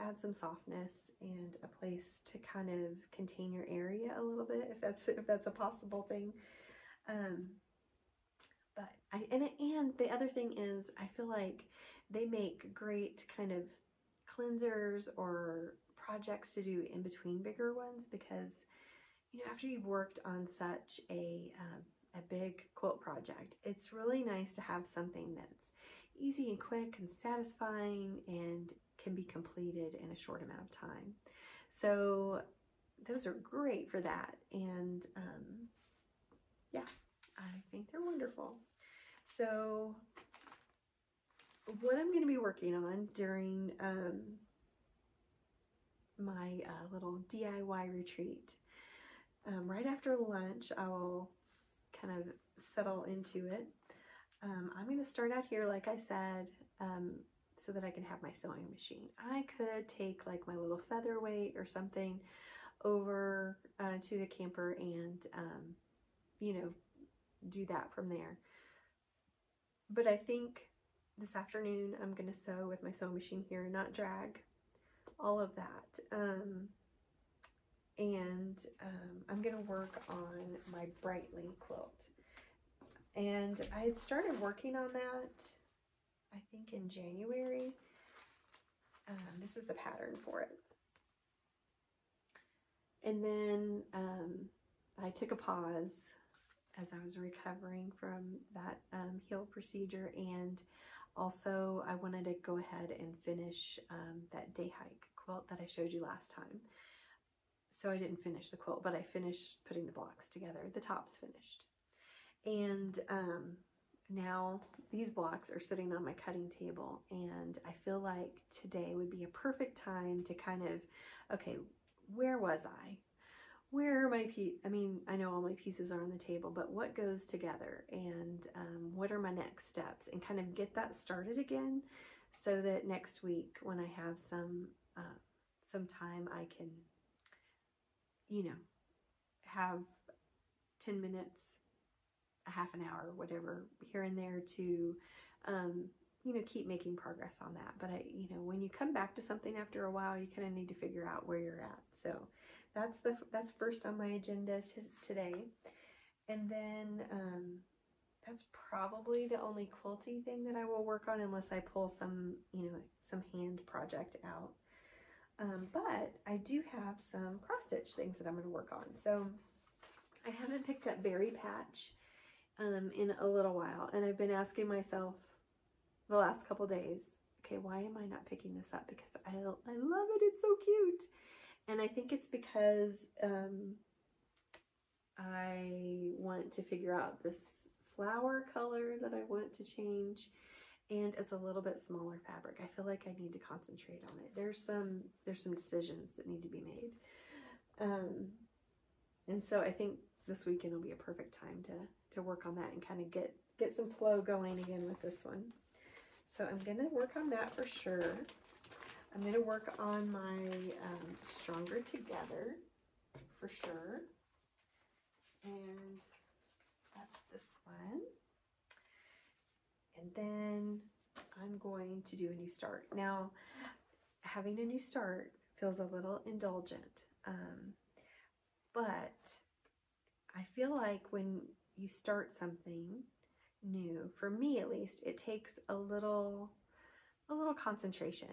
add some softness and a place to kind of contain your area a little bit, if that's if that's a possible thing. Um, but I and and the other thing is, I feel like they make great kind of cleansers or projects to do in between bigger ones, because you know after you've worked on such a um, a big quilt project, it's really nice to have something that's easy and quick and satisfying and can be completed in a short amount of time. So those are great for that. And um, yeah, I think they're wonderful. So what I'm gonna be working on during um, my uh, little D I Y retreat, um, right after lunch, I'll kind of settle into it. Um, I'm gonna start out here, like I said, um, so that I can have my sewing machine. I could take like my little featherweight or something over uh, to the camper and, um, you know, do that from there. But I think this afternoon I'm gonna sew with my sewing machine here, not drag, all of that. Um, and um, I'm gonna work on my Brightly quilt. And I had started working on that I think in January. Um, this is the pattern for it. And then um, I took a pause as I was recovering from that um, heel procedure, and also I wanted to go ahead and finish um, that day hike quilt that I showed you last time. So I didn't finish the quilt, but I finished putting the blocks together. The top's finished. And um, now these blocks are sitting on my cutting table, and I feel like today would be a perfect time to kind of, okay, where was I? Where are my pieces? I mean, I know all my pieces are on the table, but what goes together, and um, what are my next steps, and kind of get that started again so that next week when I have some, uh, some time, I can, you know, have ten minutes, a half an hour, whatever, here and there to, um, you know, keep making progress on that. But I, you know, when you come back to something after a while, you kind of need to figure out where you're at. So that's the, that's first on my agenda today. And then, um, that's probably the only quilty thing that I will work on unless I pull some, you know, some hand project out. Um, but I do have some cross stitch things that I'm going to work on. So I haven't picked up berry patch Um, in a little while, and I've been asking myself the last couple days, okay, why am I not picking this up? Because I, I love it, it's so cute. And I think it's because um, I want to figure out this flower color that I want to change, and it's a little bit smaller fabric. I feel like I need to concentrate on it. There's some, there's some decisions that need to be made. Um, and so I think this weekend will be a perfect time to to work on that and kind of get get some flow going again with this one. So I'm gonna work on that for sure. I'm gonna work on my um, Stronger Together for sure, and that's this one. And then I'm going to do a new start. Now, having a new start feels a little indulgent, um, but I feel like when you start something new, for me at least, it takes a little, a little concentration.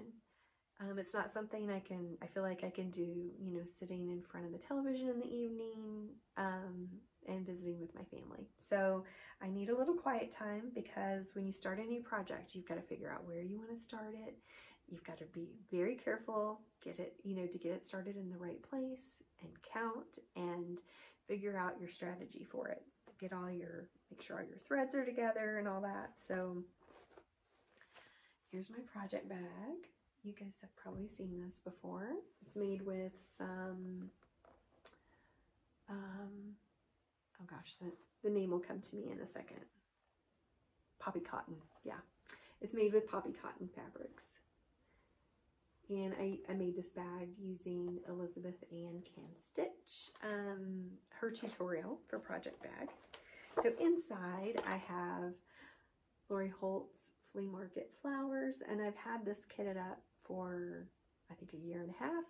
Um, it's not something I can, I feel like I can do, you know, sitting in front of the television in the evening um, and visiting with my family. So I need a little quiet time, because when you start a new project, you've got to figure out where you want to start it. You've got to be very careful, get it, you know, to get it started in the right place and count and figure out your strategy for it. Get all your, make sure all your threads are together and all that. So here's my project bag. You guys have probably seen this before. It's made with some, um, oh gosh, the, the name will come to me in a second. Poppy cotton, yeah. It's made with poppy cotton fabrics. And I, I made this bag using Elizabeth Ann Can Stitch, um, her tutorial for Project Bag. So inside I have Lori Holt's Flea Market Flowers, and I've had this kitted up for I think a year and a half.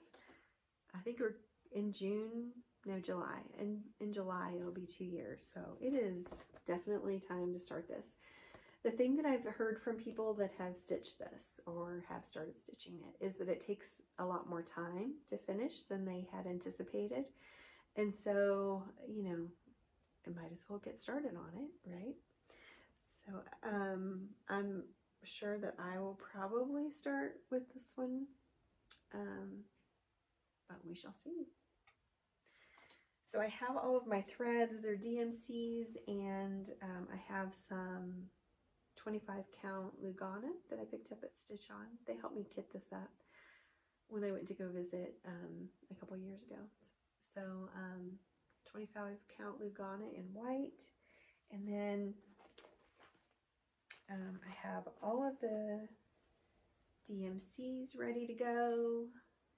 I think we're in June, no July, and in, in July it'll be two years. So it is definitely time to start this. The thing that I've heard from people that have stitched this or have started stitching it is that it takes a lot more time to finish than they had anticipated. And so, you know, I might as well get started on it, right? So um, I'm sure that I will probably start with this one, um, but we shall see. So I have all of my threads, they're D M Cs, and um, I have some twenty-five count Lugana that I picked up at Stitch On. They helped me kit this up when I went to go visit um, a couple years ago. So um, twenty-five count Lugana in white, and then Um, I have all of the D M Cs ready to go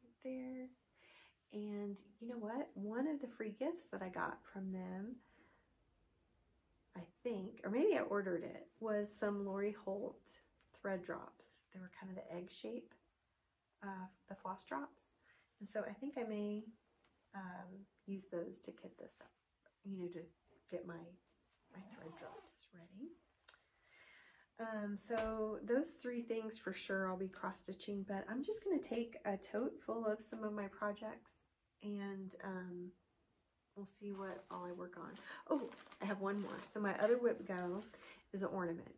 right there. And you know what? One of the free gifts that I got from them, I think, or maybe I ordered it, was some Lori Holt thread drops. They were kind of the egg shape, uh, the floss drops. And so I think I may um, use those to kit this up, you know, to get my, my thread drops ready. Um, so those three things for sure I'll be cross-stitching, but I'm just going to take a tote full of some of my projects and um, we'll see what all I work on. Oh, I have one more. So my other whip go is an ornament,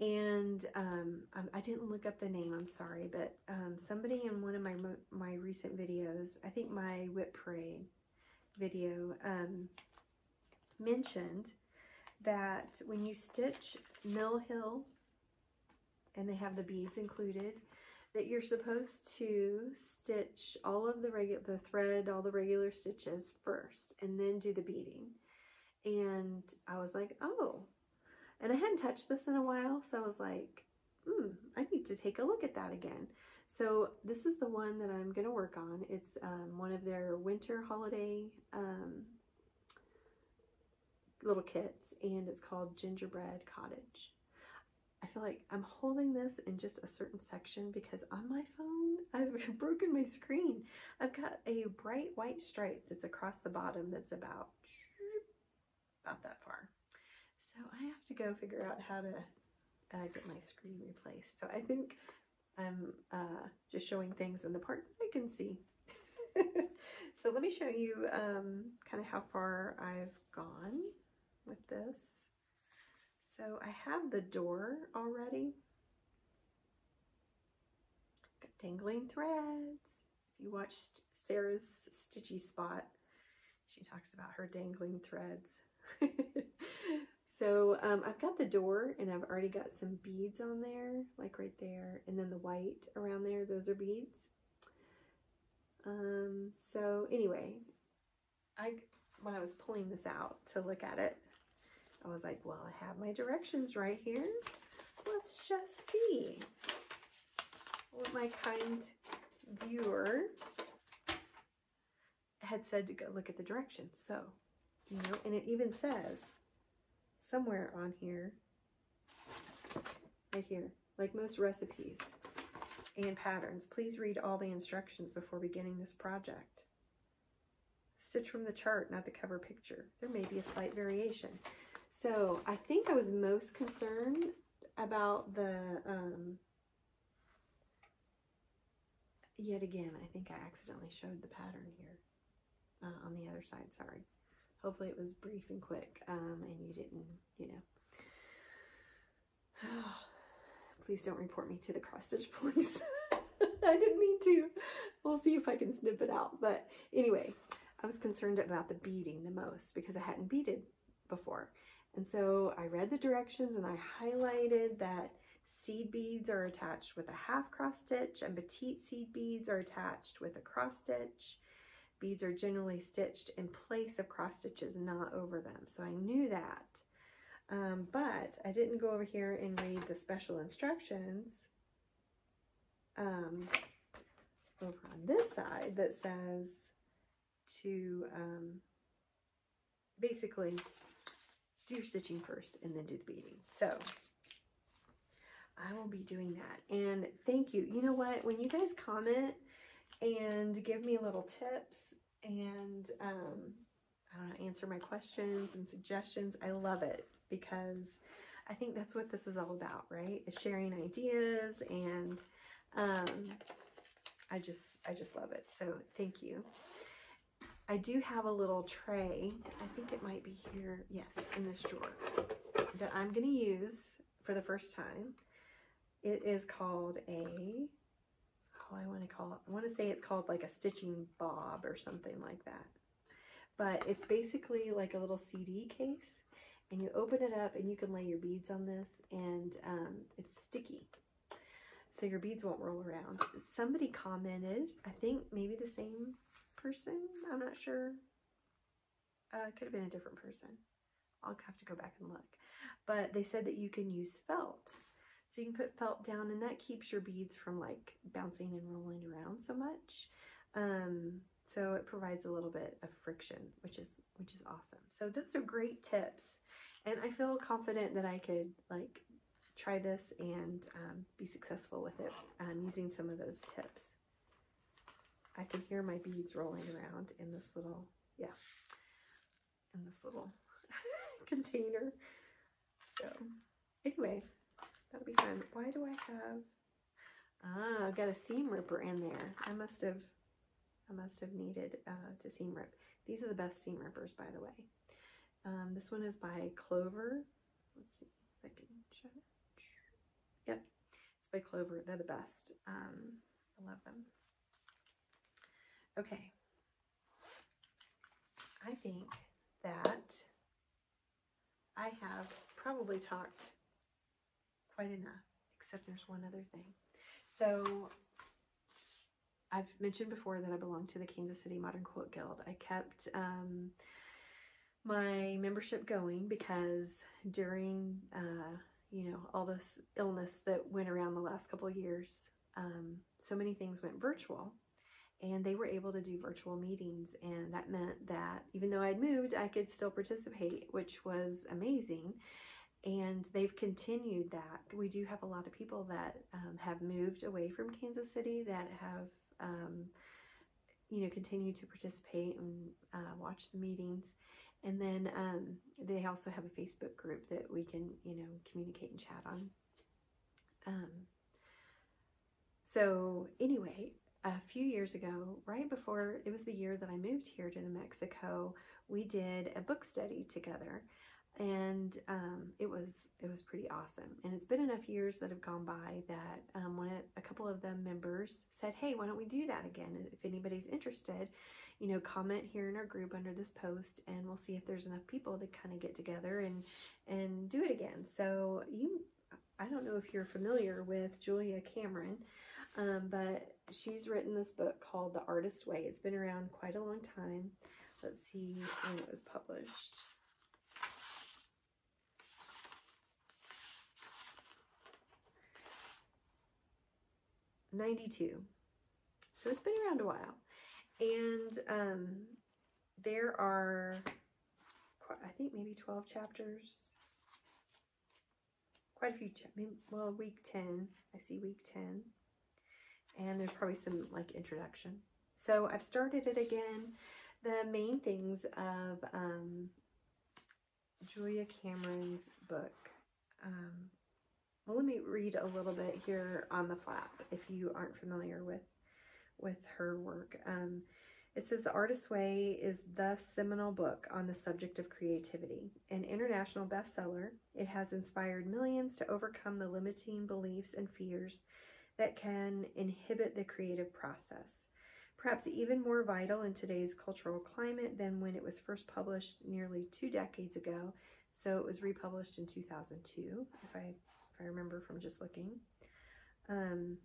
and um, I didn't look up the name, I'm sorry, but um, somebody in one of my, my recent videos, I think my whip parade video, um, mentioned that when you stitch Mill Hill, and they have the beads included, that you're supposed to stitch all of the regular, the thread, all the regular stitches first, and then do the beading. And I was like, oh, and I hadn't touched this in a while, so I was like, hmm, I need to take a look at that again. So this is the one that I'm gonna work on. It's um, one of their winter holiday um, little kits, and it's called Gingerbread Cottage. I feel like I'm holding this in just a certain section because on my phone I've broken my screen. I've got a bright white stripe that's across the bottom that's about about that far, so I have to go figure out how to uh, get my screen replaced. So I think I'm uh, just showing things in the part that I can see. So let me show you um, kind of how far I've gone with this. So I have the door already. Got dangling threads. If you watched Sarah's Stitchy Spot, she talks about her dangling threads. So um, I've got the door, and I've already got some beads on there, like right there, and then the white around there, those are beads. Um, so anyway, I, when I was pulling this out to look at it, I was like, well, I have my directions right here. Let's just see what my kind viewer had said to go look at the directions. So, you know, and it even says somewhere on here, right here, like most recipes and patterns, please read all the instructions before beginning this project. Stitch from the chart, not the cover picture. There may be a slight variation. So I think I was most concerned about the, um, I yet again, I think I accidentally showed the pattern here uh, on the other side, sorry. Hopefully it was brief and quick um, and you didn't, you know. Please don't report me to the cross stitch police. I didn't mean to. We'll see if I can snip it out. But anyway, I was concerned about the beading the most because I hadn't beaded before. And so I read the directions and I highlighted that seed beads are attached with a half cross stitch and petite seed beads are attached with a cross stitch. Beads are generally stitched in place of cross stitches, not over them. So I knew that, um, but I didn't go over here and read the special instructions um, over on this side that says to um, basically do your stitching first and then do the beading. So I will be doing that. And thank you. You know what? When you guys comment and give me little tips and um, I don't know, answer my questions and suggestions, I love it because I think that's what this is all about, right? Is sharing ideas, and um, I just I just love it. So thank you. I do have a little tray. I think it might be here. Yes, in this drawer that I'm going to use for the first time. It is called a, oh, I want to call it, I want to say it's called like a stitching bob or something like that. But it's basically like a little C D case, and you open it up and you can lay your beads on this, and um, it's sticky. So your beads won't roll around. Somebody commented, I think maybe the same person, I'm not sure. Uh, could have been a different person. I'll have to go back and look. But they said that you can use felt. So you can put felt down, and that keeps your beads from like bouncing and rolling around so much. Um, so it provides a little bit of friction, which is which is awesome. So those are great tips. And I feel confident that I could like try this and um, be successful with it um, using some of those tips. I can hear my beads rolling around in this little, yeah, in this little container. So anyway, that'll be fun. Why do I have, ah, I've got a seam ripper in there. I must have, I must have needed uh, to seam rip. These are the best seam rippers, by the way. Um, this one is by Clover. Let's see if I can shut it. Yep, it's by Clover. They're the best. Um, I love them. Okay, I think that I have probably talked quite enough, except there's one other thing. So I've mentioned before that I belong to the Kansas City Modern Quilt Guild. I kept um, my membership going because during, uh, you know, all this illness that went around the last couple of years, um, so many things went virtual. And they were able to do virtual meetings, and that meant that even though I'd moved, I could still participate, which was amazing. And they've continued that. We do have a lot of people that um, have moved away from Kansas City that have, um, you know, continued to participate and uh, watch the meetings. And then um, they also have a Facebook group that we can, you know, communicate and chat on. Um, so anyway, a few years ago, right before, it was the year that I moved here to New Mexico, we did a book study together, and um, it was it was pretty awesome. And it's been enough years that have gone by that um, when it, a couple of the members said, hey, why don't we do that again? If anybody's interested, you know, comment here in our group under this post, and we'll see if there's enough people to kind of get together and, and do it again. So you, I don't know if you're familiar with Julia Cameron, um, but she's written this book called The Artist's Way. It's been around quite a long time. Let's see when it was published. ninety-two. So it's been around a while. And um, there are, I think, maybe twelve chapters. Quite a few, maybe, well, week ten, I see week ten, and there's probably some like introduction. So I've started it again. The main things of um, Julia Cameron's book. Um, well, let me read a little bit here on the flap if you aren't familiar with, with her work. Um, it says The Artist's Way is the seminal book on the subject of creativity. An international bestseller, it has inspired millions to overcome the limiting beliefs and fears that can inhibit the creative process. Perhaps even more vital in today's cultural climate than when it was first published nearly two decades ago. So it was republished in two thousand two, if I, if I remember from just looking. Um,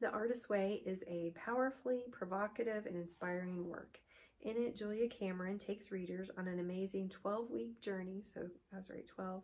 The Artist's Way is a powerfully provocative and inspiring work. In it, Julia Cameron takes readers on an amazing twelve-week journey, so I was right, twelve,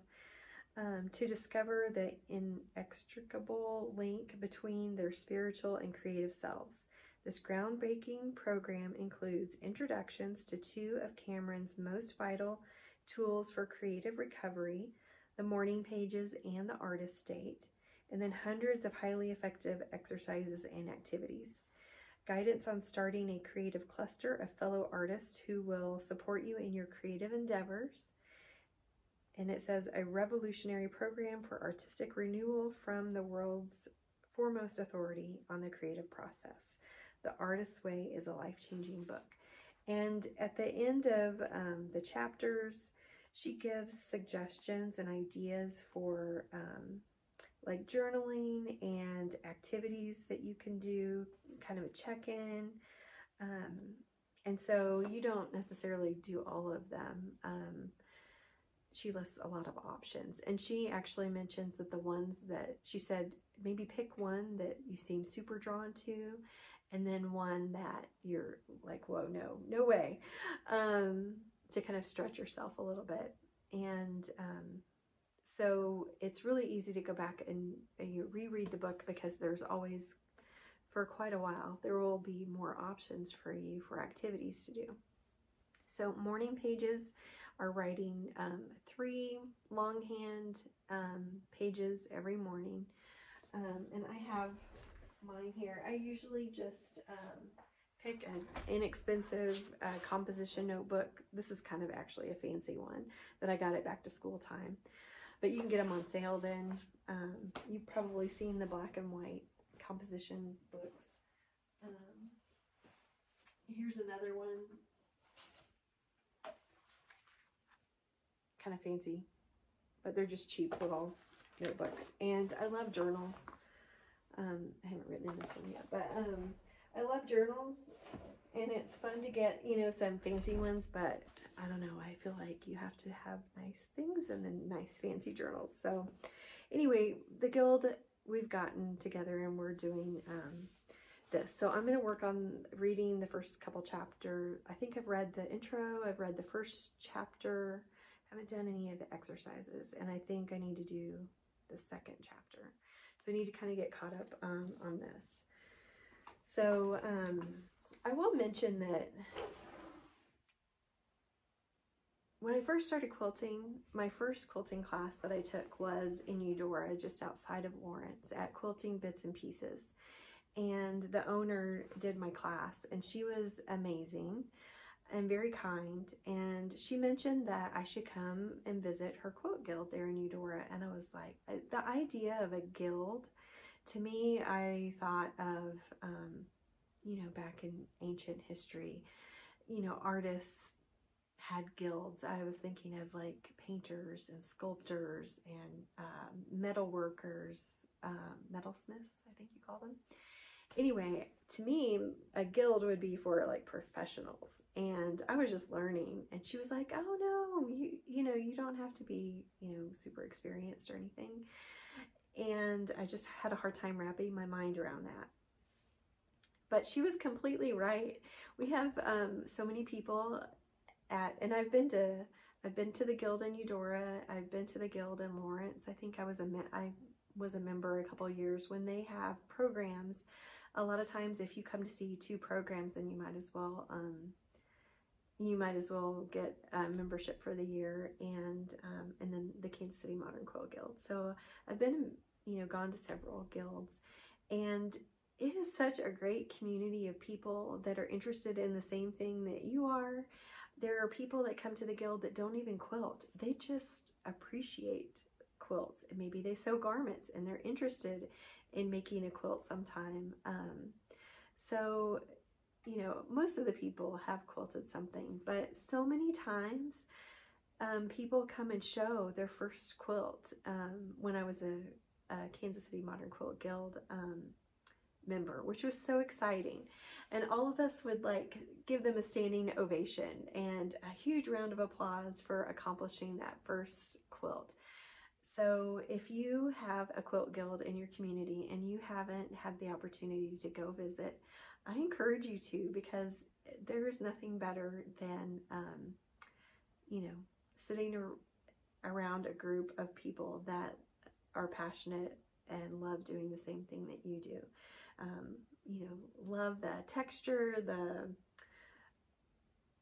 um, to discover the inextricable link between their spiritual and creative selves. This groundbreaking program includes introductions to two of Cameron's most vital tools for creative recovery, the morning pages and the artist's date, and then hundreds of highly effective exercises and activities. Guidance on starting a creative cluster of fellow artists who will support you in your creative endeavors. And it says, a revolutionary program for artistic renewal from the world's foremost authority on the creative process. The Artist's Way is a life-changing book. And at the end of um, the chapters, she gives suggestions and ideas for um, like journaling and activities that you can do, kind of a check-in. Um, and so you don't necessarily do all of them. Um, she lists a lot of options. And she actually mentions that the ones that she said, maybe pick one that you seem super drawn to, and then one that you're like, whoa, no, no way, um, to kind of stretch yourself a little bit. And um, so it's really easy to go back and, and you reread the book, because there's always, for quite a while, there will be more options for you for activities to do. So morning pages are writing um, three longhand um, pages every morning. Um, and I have mine here. I usually just um, pick an inexpensive uh, composition notebook. This is kind of actually a fancy one that I got at back to school time, but you can get them on sale then. Um, you've probably seen the black and white composition books. Um, here's another one. Kind of fancy, but they're just cheap little notebooks. And I love journals. Um, I haven't written in this one yet, but um, I love journals, and it's fun to get, you know, some fancy ones, but I don't know, I feel like you have to have nice things and then nice fancy journals. So anyway, the guild, we've gotten together and we're doing um, this. So I'm going to work on reading the first couple chapters. I think I've read the intro, I've read the first chapter, I haven't done any of the exercises, and I think I need to do the second chapter. So I need to kind of get caught up um, on this. So um, I will mention that when I first started quilting, my first quilting class that I took was in Eudora, just outside of Lawrence, at Quilting Bits and Pieces. And the owner did my class, and she was amazing and very kind. And she mentioned that I should come and visit her quilt guild there in Eudora. And I was like, the idea of a guild, to me, I thought of, um, you know, back in ancient history, you know, artists had guilds. I was thinking of like painters and sculptors and uh, metal workers, uh, metalsmiths, I think you call them. Anyway, to me, a guild would be for like professionals, and I was just learning, and she was like, oh no, you, you know, you don't have to be, you know, super experienced or anything. And I just had a hard time wrapping my mind around that. But she was completely right. We have um, so many people at, and I've been to, I've been to the guild in Eudora. I've been to the guild in Lawrence. I think I was a, I was a member a couple years when they have programs. A lot of times, if you come to see two programs, then you might as well, um, you might as well get a membership for the year, and um, and then the Kansas City Modern Quilt Guild. So I've been, you know, gone to several guilds, and it is such a great community of people that are interested in the same thing that you are. There are people that come to the guild that don't even quilt; they just appreciate quilts, and maybe they sew garments, and they're interested in making a quilt sometime. Um, So, you know, most of the people have quilted something, but so many times um, people come and show their first quilt. Um, when I was a, a Kansas City Modern Quilt Guild um, member, which was so exciting. And all of us would like give them a standing ovation and a huge round of applause for accomplishing that first quilt. So if you have a quilt guild in your community and you haven't had the opportunity to go visit, I encourage you to, because there is nothing better than, um, you know, sitting ar- around a group of people that are passionate and love doing the same thing that you do. Um, you know, love the texture, the,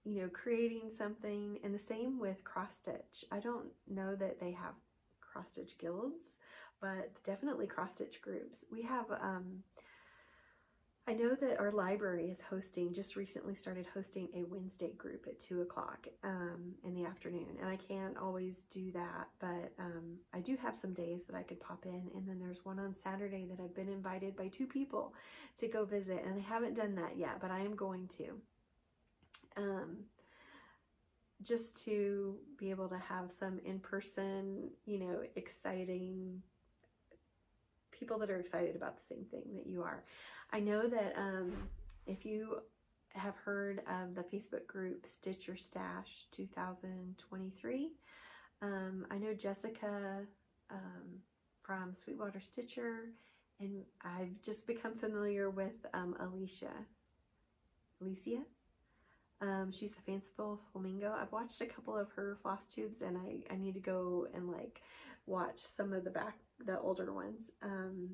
you know, creating something. And the same with cross stitch. I don't know that they have cross stitch guilds, but definitely cross stitch groups. We have, um, I know that our library is hosting, just recently started hosting a Wednesday group at two o'clock um, in the afternoon. And I can't always do that, but um, I do have some days that I could pop in. And then there's one on Saturday that I've been invited by two people to go visit. And I haven't done that yet, but I am going to. Um, just to be able to have some in-person, you know, exciting people that are excited about the same thing that you are. I know that um, if you have heard of the Facebook group Stitch Your Stash two thousand twenty-three, um, I know Jessica um, from Sweetwater Stitcher, and I've just become familiar with um, Alicia. Alicia? Um, she's the Fanciful Flamingo. I've watched a couple of her FlossTubes, and I, I need to go and like watch some of the back, the older ones. Um,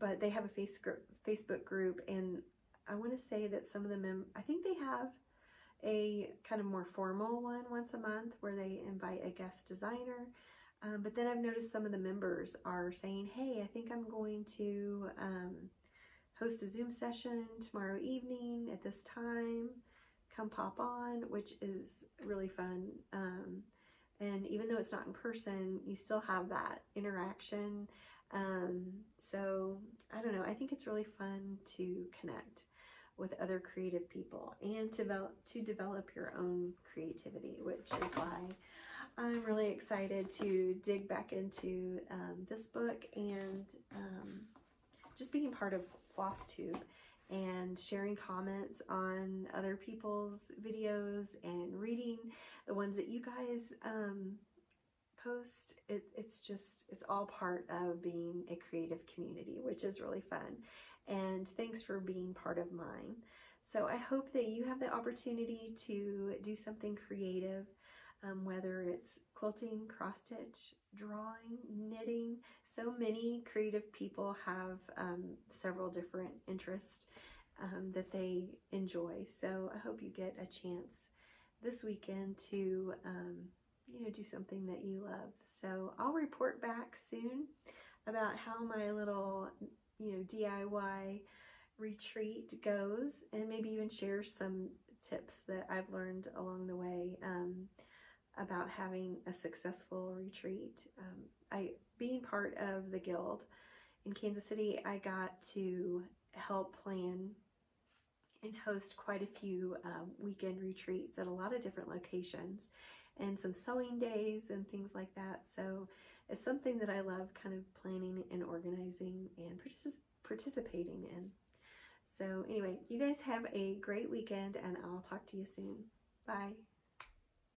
but they have a Facebook Facebook group, and I want to say that some of the mem I think they have a kind of more formal one once a month where they invite a guest designer. Um, but then I've noticed some of the members are saying, hey, I think I'm going to um, host a Zoom session tomorrow evening at this time, come pop on, which is really fun. Um, and even though it's not in person, you still have that interaction. Um, so I don't know, I think it's really fun to connect with other creative people and to develop, to develop your own creativity, which is why I'm really excited to dig back into um, this book and um, just being part of FlossTube and sharing comments on other people's videos and reading the ones that you guys um, post. It, it's just, it's all part of being a creative community, which is really fun. And thanks for being part of mine. So I hope that you have the opportunity to do something creative, um, whether it's quilting, cross stitch, drawing, knitting. So many creative people have um, several different interests um, that they enjoy. So I hope you get a chance this weekend to um, you know, do something that you love. So I'll report back soon about how my little, you know, D I Y retreat goes, and maybe even share some tips that I've learned along the way um, about having a successful retreat. Um, I, being part of the guild in Kansas City, I got to help plan and host quite a few um, weekend retreats at a lot of different locations, and some sewing days and things like that. So it's something that I love kind of planning and organizing and partic participating in. So anyway, you guys have a great weekend, and I'll talk to you soon. Bye.